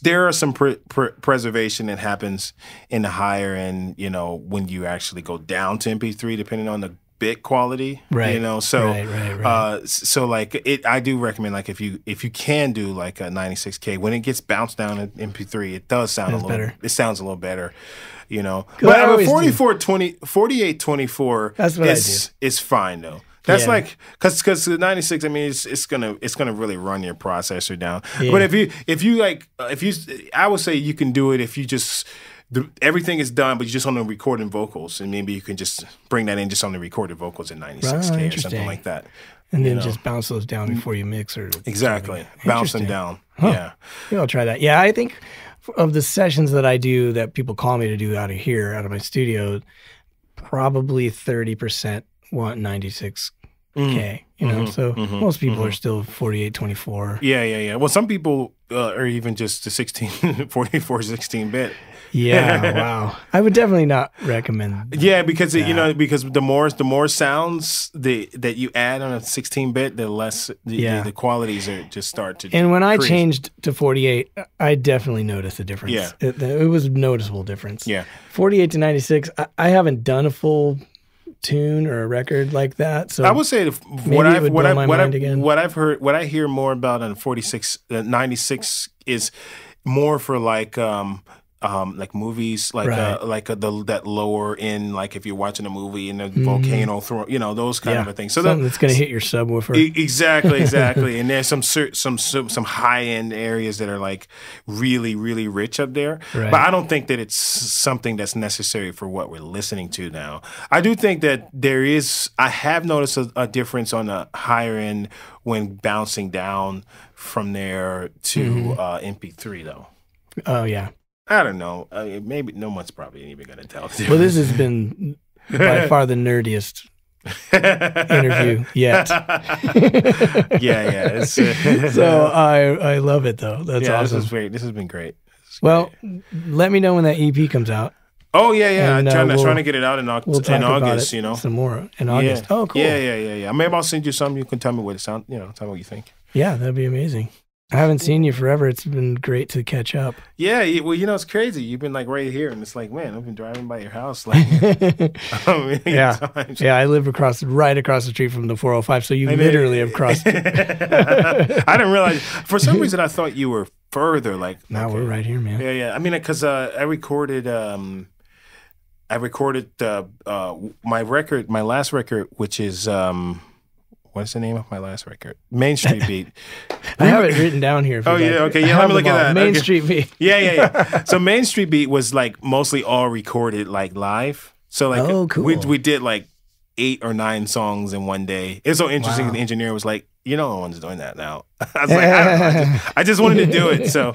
There is some pre pre preservation that happens in the higher end, you know, when you actually go down to M P three, depending on the bit quality, right? You know, so right, right, right. Uh, so like it, I do recommend like if you if you can do like a ninety-six K, when it gets bounced down at M P three, it does sound it's a little better. It sounds a little better, you know. But I mean, forty-four twenty, forty-eight twenty-four That's what is, I do. It's fine though. That's yeah. like, cause, cause the ninety-six. I mean, it's it's gonna it's gonna really run your processor down. Yeah. But if you if you like if you, I would say you can do it if you just the, everything is done, but you just on the recording vocals, and maybe you can just bring that in just on the recorded vocals in ninety-six K oh, or something like that. And then know. just bounce those down before you mix or exactly bounce them down. Huh. Yeah, yeah, I'll try that. Yeah, I think of the sessions that I do that people call me to do out of here, out of my studio, probably thirty percent. Want ninety-six K, mm, you know, mm-hmm, so mm-hmm, most people mm-hmm. are still forty-eight twenty-four. Yeah, yeah, yeah. Well, some people uh, are even just the sixteen, forty-four, sixteen bit. Yeah, wow. I would definitely not recommend that. Yeah, because, it, you know, because the more the more sounds the, that you add on a sixteen bit, the less the, yeah. the, the qualities are just start to And when increase. I changed to forty-eight, I definitely noticed a difference. Yeah. It, it was a noticeable difference. Yeah. forty-eight to ninety-six, I, I haven't done a full tune or a record like that, so I would say what I've what I've, what, I've, what I've heard what I hear more about on forty-six, ninety-six is more for like um um like movies like right. uh, like a, the that lower end, like if you're watching a movie and a mm. volcano throw, you know, those kind yeah. of a thing, so something that, that's going to hit your subwoofer. E exactly exactly And there's some some some some high end areas that are like really really rich up there, right. But I don't think that it's something that's necessary for what we're listening to now. I do think that there is, I have noticed a, a difference on the higher end when bouncing down from there to mm-hmm. uh, M P three though. Oh yeah, I don't know. I mean, maybe no one's probably even going to tell. Well, this has been by far the nerdiest interview yet. Yeah, yeah. It's, uh, so I I love it though. That's yeah, awesome. This is great. This has been great. Well, great. Let me know when that E P comes out. Oh yeah, yeah. And, I'm trying, uh, we'll, trying to get it out in, we'll in August. You know, some more in August. Yeah. Oh, cool. Yeah, yeah, yeah, yeah. Maybe I'll send you something. You can tell me what it sounds. You know, tell me what you think. Yeah, that'd be amazing. I haven't seen you forever. It's been great to catch up. Yeah, well, you know, it's crazy. You've been like right here, and it's like, man, I've been driving by your house like a million yeah. times. Yeah, I live across, right across the street from the four oh five, so you I literally mean, have crossed. I didn't realize. For some reason, I thought you were further. Like, now okay. we're right here, man. Yeah, yeah. I mean, because uh, I recorded... Um, I recorded uh, uh, my record, my last record, which is... Um, what's the name of my last record? Main Street Beat. I have it written down here. Oh, yeah, okay. Yeah, let me look at that. Main okay. Street Beat. Yeah, yeah, yeah. So Main Street Beat was like mostly all recorded like live. So like oh, cool. we, we did like eight or nine songs in one day. It's so interesting. Wow. The engineer was like, you know, no one's doing that now. I was like, I don't know. I just, I just wanted to do it. So,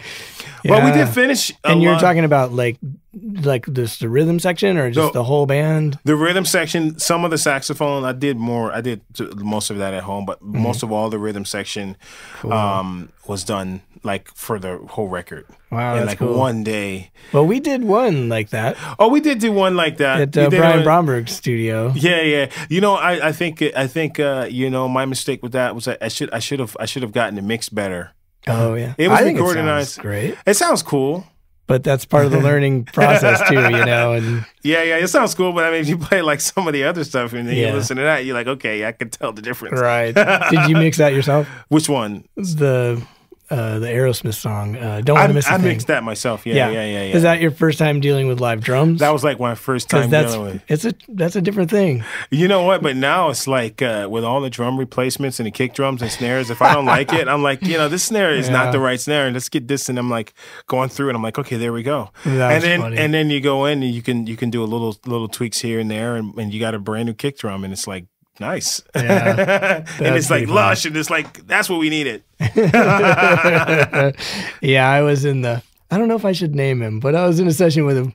yeah. Well, we did finish. A and you were talking about like, like this the rhythm section or just so, the whole band. The rhythm section, some of the saxophone. I did more. I did most of that at home, but mm-hmm. most of all the rhythm section cool. um, was done like for the whole record. Wow, in that's like cool. one day. Well, we did one like that. Oh, we did do one like that at uh, Brian Bromberg's studio. Yeah, yeah. You know, I, I think I think uh, you know, my mistake with that was that I should I should have I should have gotten the mix better. Oh yeah, it was I think recorded. It sounds great. It sounds cool, but that's part of the learning process too, you know. And yeah, yeah, it sounds cool, but I mean, if you play like some of the other stuff and then yeah. you listen to that, you're like, okay, I can tell the difference. Right? Did you mix that yourself? Which one? The uh, the Aerosmith song, uh, Don't Want to Miss a I Thing. I mixed that myself. Yeah, yeah, yeah, yeah, yeah. Is that your first time dealing with live drums? That was like my first time that's, dealing with it's a That's a different thing. You know what? But now it's like uh, with all the drum replacements and the kick drums and snares, if I don't like it, I'm like, you know, this snare is yeah. not the right snare. And let's get this. And I'm like going through and I'm like, okay, there we go. That and then funny. and then you go in and you can you can do a little little tweaks here and there and, and you got a brand new kick drum and it's like, nice. Yeah, and it's like lush fun. and it's like, that's what we needed. Yeah, I was in the, I don't know if I should name him, but I was in a session with a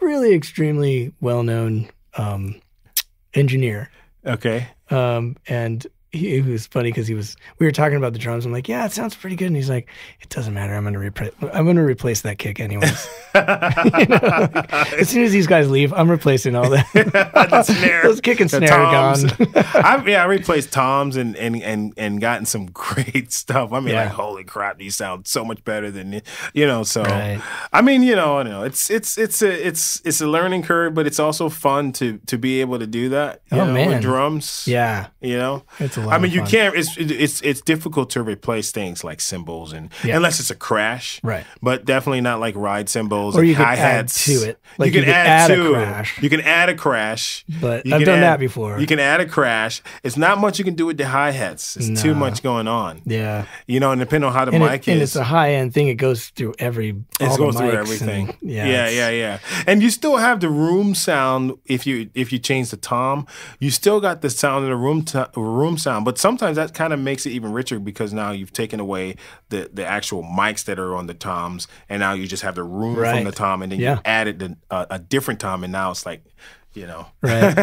really extremely well-known um, engineer. Okay. Um, and he, it was funny because he was, we were talking about the drums. I'm like, yeah, it sounds pretty good. And he's like, it doesn't matter. I'm going to replace, I'm going to replace that kick anyways. You know, like, as soon as these guys leave, I'm replacing all that. The snare. Those kick and snare are gone. I, yeah, I replaced toms and, and, and, and gotten some great stuff. I mean, yeah. like, holy crap, these sound so much better than, you know, so, right. I mean, you know, I know it's, it's, it's a, it's, it's a learning curve, but it's also fun to, to be able to do that. You oh, know, man. With drums. Yeah. You know, it's I mean, you fun. can't. It's it's it's difficult to replace things like cymbals and yeah. unless it's a crash, right? But definitely not like ride cymbals or you can add to it. Like you, you can, can add, add to a crash. It. You can add a crash. But you I've done add, that before. You can add a crash. It's not much you can do with the hi hats. It's nah. too much going on. Yeah, you know, and depending on how the and mic it, is, and it's a high end thing. It goes through every. It goes through everything. And, yeah, yeah, yeah, yeah. And you still have the room sound if you if you change the tom. You still got the sound of the room room sound. But sometimes that kind of makes it even richer because now you've taken away the, the actual mics that are on the toms, and now you just have the room right. from the tom, and then yeah. you added the, uh, a different tom, and now it's like, you know. Right.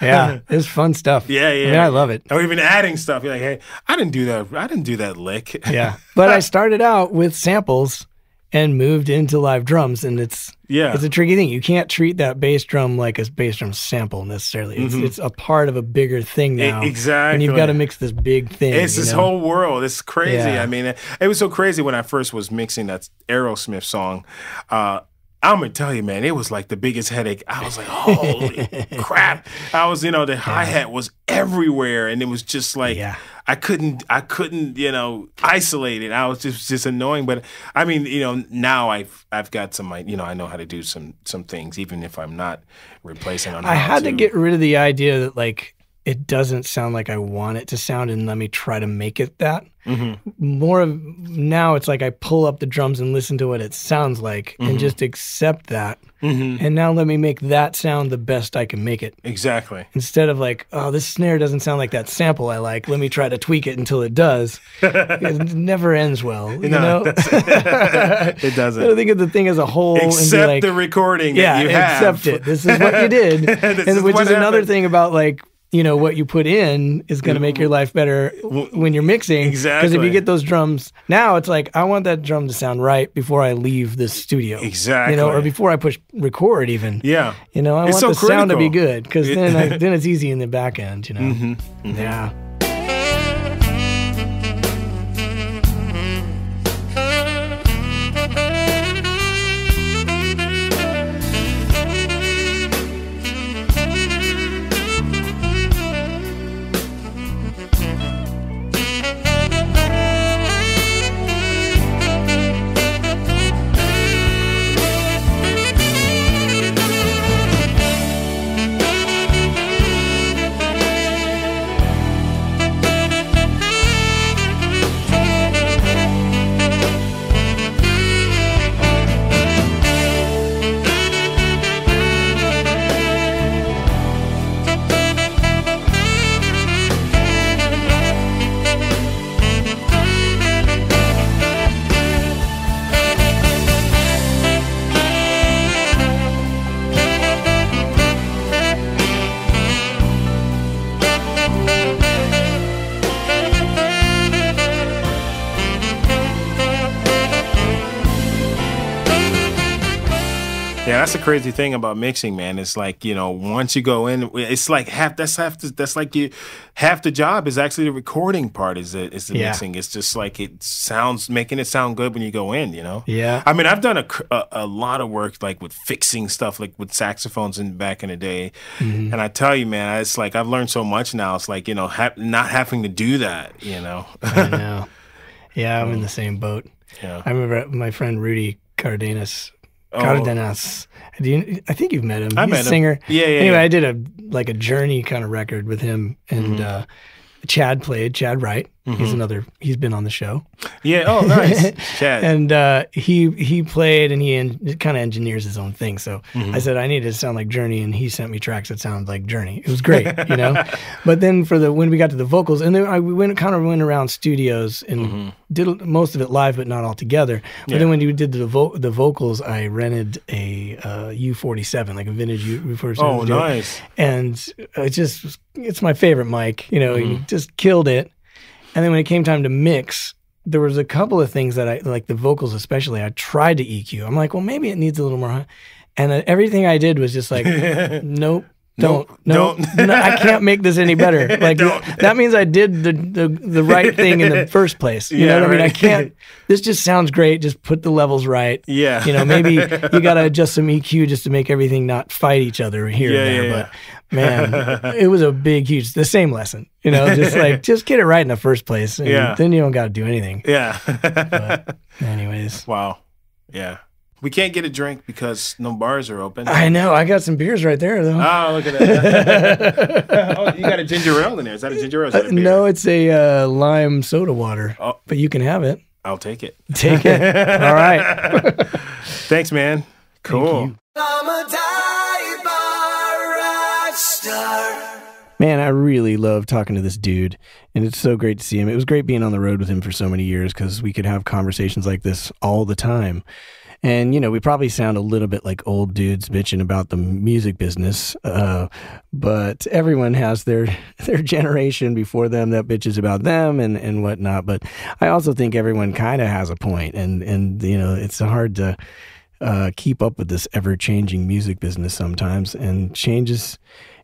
Yeah, it's fun stuff. Yeah, yeah. I, mean, I love it. Or even adding stuff. You're like, hey, I didn't do that. I didn't do that lick. Yeah. But I started out with samples and moved into live drums, and it's yeah, it's a tricky thing. You can't treat that bass drum like a bass drum sample necessarily. It's, mm-hmm. it's a part of a bigger thing now. It, exactly. And you've got to mix this big thing. It's this know? whole world. It's crazy. Yeah. I mean, it, it was so crazy when I first was mixing that Aerosmith song. Uh, I'm going to tell you, man, it was like the biggest headache. I was like, holy crap. I was, you know, the hi-hat was everywhere. And it was just like, yeah. I couldn't, I couldn't, you know, isolate it. I was just, just annoying. But I mean, you know, now I've, I've got some, you know, I know how to do some, some things, even if I'm not replacing on I had to. to get rid of the idea that like, it doesn't sound like I want it to sound and let me try to make it that. Mm-hmm. More of now it's like I pull up the drums and listen to what it sounds like mm-hmm. and just accept that. Mm-hmm. And now let me make that sound the best I can make it. Exactly. Instead of like, oh, this snare doesn't sound like that sample I like. Let me try to tweak it until it does. It never ends well. You no, know? It doesn't. It doesn't. So think of the thing as a whole. Accept like, the recording yeah, that you have. Accept it. This is what you did. and, is which is happened. Another thing about like, you know, what you put in is going to make your life better when you're mixing. Exactly. Because if you get those drums, now it's like, I want that drum to sound right before I leave the studio. Exactly. You know, or before I push record even. Yeah. You know, I it's want so the critical. sound to be good because then, I, then it's easy in the back end, you know. Mm-hmm. Mm-hmm. Yeah. That's the crazy thing about mixing, man. It's like, you know, once you go in, it's like half. That's half. The, that's like you. Half the job is actually the recording part. Is the is the yeah. mixing. It's just like it sounds, making it sound good when you go in. You know. Yeah. I mean, I've done a a, a lot of work like with fixing stuff, like with saxophones in back in the day. Mm-hmm. And I tell you, man, it's like I've learned so much now. It's like, you know, ha not having to do that. You know. I know. Yeah, I'm mm. in the same boat. Yeah. I remember my friend Rudy Cardenas. Oh. Cardenas. Do you, I think you've met him. I He's met a singer. Him. Yeah, yeah. Anyway, yeah. I did a like a Journey kind of record with him, and mm-hmm. uh, Chad played. Chad Wright. Mm-hmm. He's another. He's been on the show. Yeah. Oh, nice. Chad. And uh, he he played, and he en- kind of engineers his own thing. So mm-hmm. I said I needed to sound like Journey, and he sent me tracks that sound like Journey. It was great, you know. But then for the when we got to the vocals, and then I we went kind of went around studios and mm-hmm. did most of it live, but not all together. But yeah. then when we did the vo- the vocals, I rented a uh, U forty-seven, like a vintage U forty-seven. Oh, nice. And it just it's my favorite mic. You know, mm-hmm. he just killed it. And then when it came time to mix, there was a couple of things that I, like the vocals especially, I tried to E Q. I'm like, well, maybe it needs a little more. High. And uh, everything I did was just like, nope, don't, nope, no, don't. No, I can't make this any better. Like that means I did the, the, the right thing in the first place. You yeah, know what right. I mean? I can't, this just sounds great. Just put the levels right. Yeah. You know, maybe you got to adjust some E Q just to make everything not fight each other here yeah, and there. Yeah, but. Yeah. Man, it was a big, huge, the same lesson, you know, just like, just get it right in the first place. And yeah. Then you don't got to do anything. Yeah. But anyways. Wow. Yeah. We can't get a drink because no bars are open. I know. I got some beers right there, though. Oh, look at that. Oh, you got a ginger ale in there. Is that a ginger ale? Uh, no, it's a uh, lime soda water, oh. But you can have it. I'll take it. Take it. All right. Thanks, man. Cool. Thank you. Man, I really love talking to this dude, and it's so great to see him. It was great being on the road with him for so many years because we could have conversations like this all the time. And, you know, we probably sound a little bit like old dudes bitching about the music business, uh, but everyone has their their generation before them that bitches about them and, and whatnot. But I also think everyone kind of has a point, and, and, you know, it's hard to... Uh, keep up with this ever-changing music business sometimes, and changes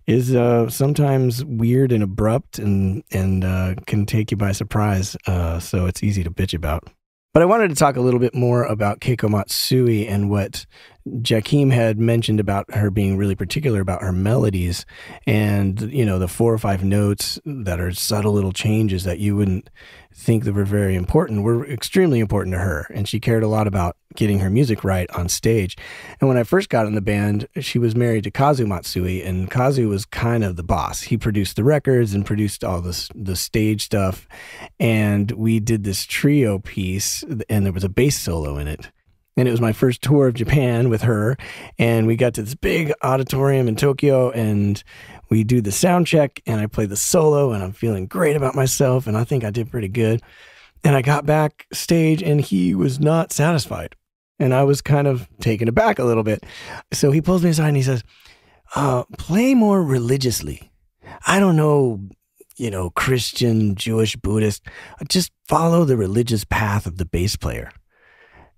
is uh, sometimes weird and abrupt, and and uh, can take you by surprise. Uh, so it's easy to bitch about. But I wanted to talk a little bit more about Keiko Matsui and what Jakeem had mentioned about her being really particular about her melodies, and you know the four or five notes that are subtle little changes that you wouldn't think that were very important were extremely important to her, and she cared a lot about getting her music right on stage. And when I first got in the band, she was married to Kazu Matsui, and Kazu was kind of the boss. He produced the records and produced all this the stage stuff, and we did this trio piece, and there was a bass solo in it. And it was my first tour of Japan with her, and we got to this big auditorium in Tokyo, and we do the sound check, and I play the solo, and I'm feeling great about myself, and I think I did pretty good. And I got backstage, and he was not satisfied, and I was kind of taken aback a little bit. So he pulls me aside, and he says, uh, play more religiously. I don't know, you know, Christian, Jewish, Buddhist. Just follow the religious path of the bass player.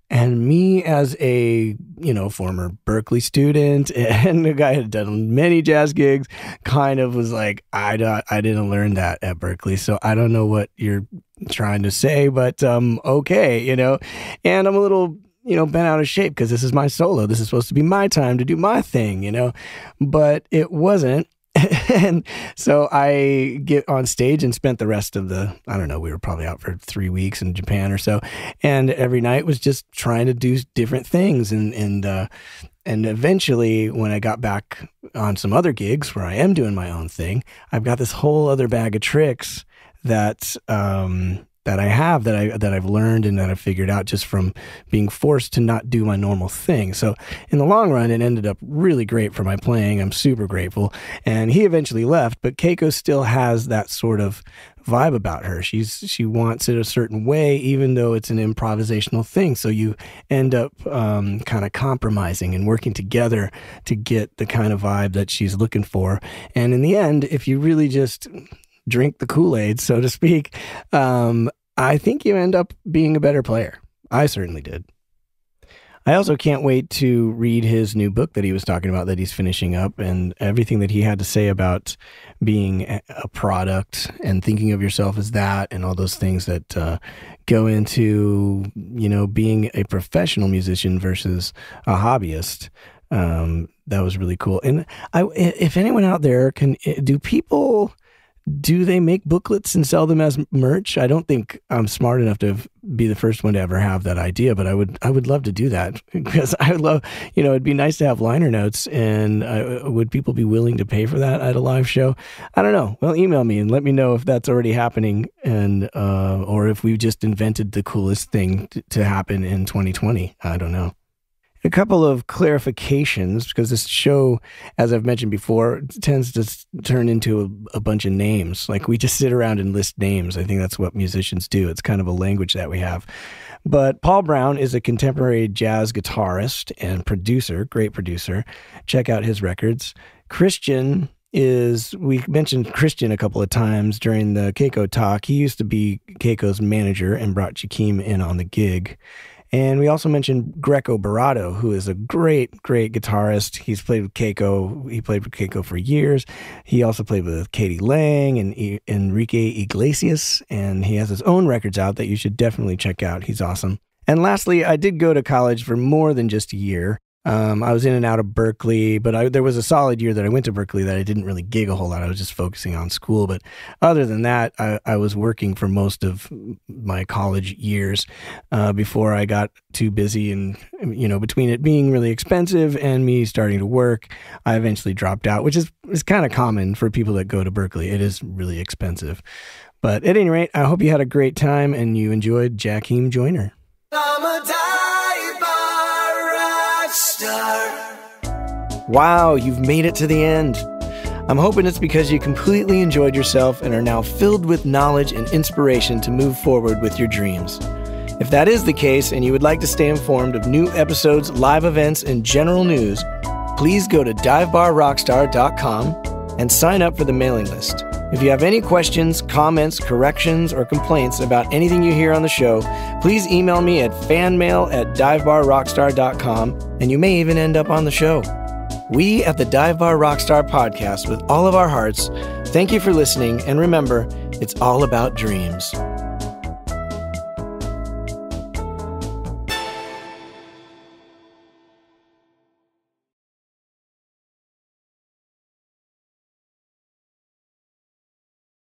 And me as a, you know, former Berkeley student and a guy who had done many jazz gigs kind of was like, I, don't, I didn't learn that at Berkeley, so I don't know what you're trying to say, but um, okay, you know. And I'm a little, you know, bent out of shape because this is my solo. This is supposed to be my time to do my thing, you know. But it wasn't. And so I get on stage and spent the rest of the, I don't know, we were probably out for three weeks in Japan or so. And every night was just trying to do different things. And, and, uh, and eventually when I got back on some other gigs where I am doing my own thing, I've got this whole other bag of tricks that, um, that I have, that I, that I've learned and that I've figured out just from being forced to not do my normal thing. So in the long run, it ended up really great for my playing. I'm super grateful. And he eventually left, but Keiko still has that sort of vibe about her. She's, she wants it a certain way, even though it's an improvisational thing. So you end up um, kind of compromising and working together to get the kind of vibe that she's looking for. And in the end, if you really just drink the Kool-Aid, so to speak, um, I think you end up being a better player. I certainly did. I also can't wait to read his new book that he was talking about that he's finishing up, and everything that he had to say about being a product and thinking of yourself as that and all those things that uh, go into, you know, being a professional musician versus a hobbyist. Um, that was really cool. And I, if anyone out there can, do people... do they make booklets and sell them as merch? I don't think I'm smart enough to be the first one to ever have that idea, but I would I would love to do that, because I would love, you know, it'd be nice to have liner notes, and I, would people be willing to pay for that at a live show? I don't know. Well, email me and let me know if that's already happening, and uh, or if we just invented the coolest thing to happen in twenty twenty. I don't know. A couple of clarifications, because this show, as I've mentioned before, tends to turn into a, a bunch of names. Like, we just sit around and list names. I think that's what musicians do. It's kind of a language that we have. But Paul Brown is a contemporary jazz guitarist and producer, great producer. Check out his records. Christian is, we mentioned Christian a couple of times during the Keiko talk. He used to be Keiko's manager and brought Jakeem in on the gig. And we also mentioned Greco Barato, who is a great, great guitarist. He's played with Keiko. He played with Keiko for years. He also played with Katie Lang and Enrique Iglesias. And he has his own records out that you should definitely check out. He's awesome. And lastly, I did go to college for more than just a year. Um, I was in and out of Berkeley, but I, there was a solid year that I went to Berkeley that I didn't really gig a whole lot. I was just focusing on school. But other than that, I, I was working for most of my college years uh, before I got too busy. And, you know, between it being really expensive and me starting to work, I eventually dropped out, which is, is kind of common for people that go to Berkeley. It is really expensive. But at any rate, I hope you had a great time and you enjoyed Jakeem Joyner. I'm a Wow, you've made it to the end. I'm hoping it's because you completely enjoyed yourself and are now filled with knowledge and inspiration to move forward with your dreams. If that is the case and you would like to stay informed of new episodes, live events, and general news, please go to dive bar rock star dot com and sign up for the mailing list. If you have any questions, comments, corrections, or complaints about anything you hear on the show, please email me at fanmail at dive bar rockstar dot com, and you may even end up on the show. We at the Dive Bar Rockstar Podcast, with all of our hearts, thank you for listening, and remember, it's all about dreams.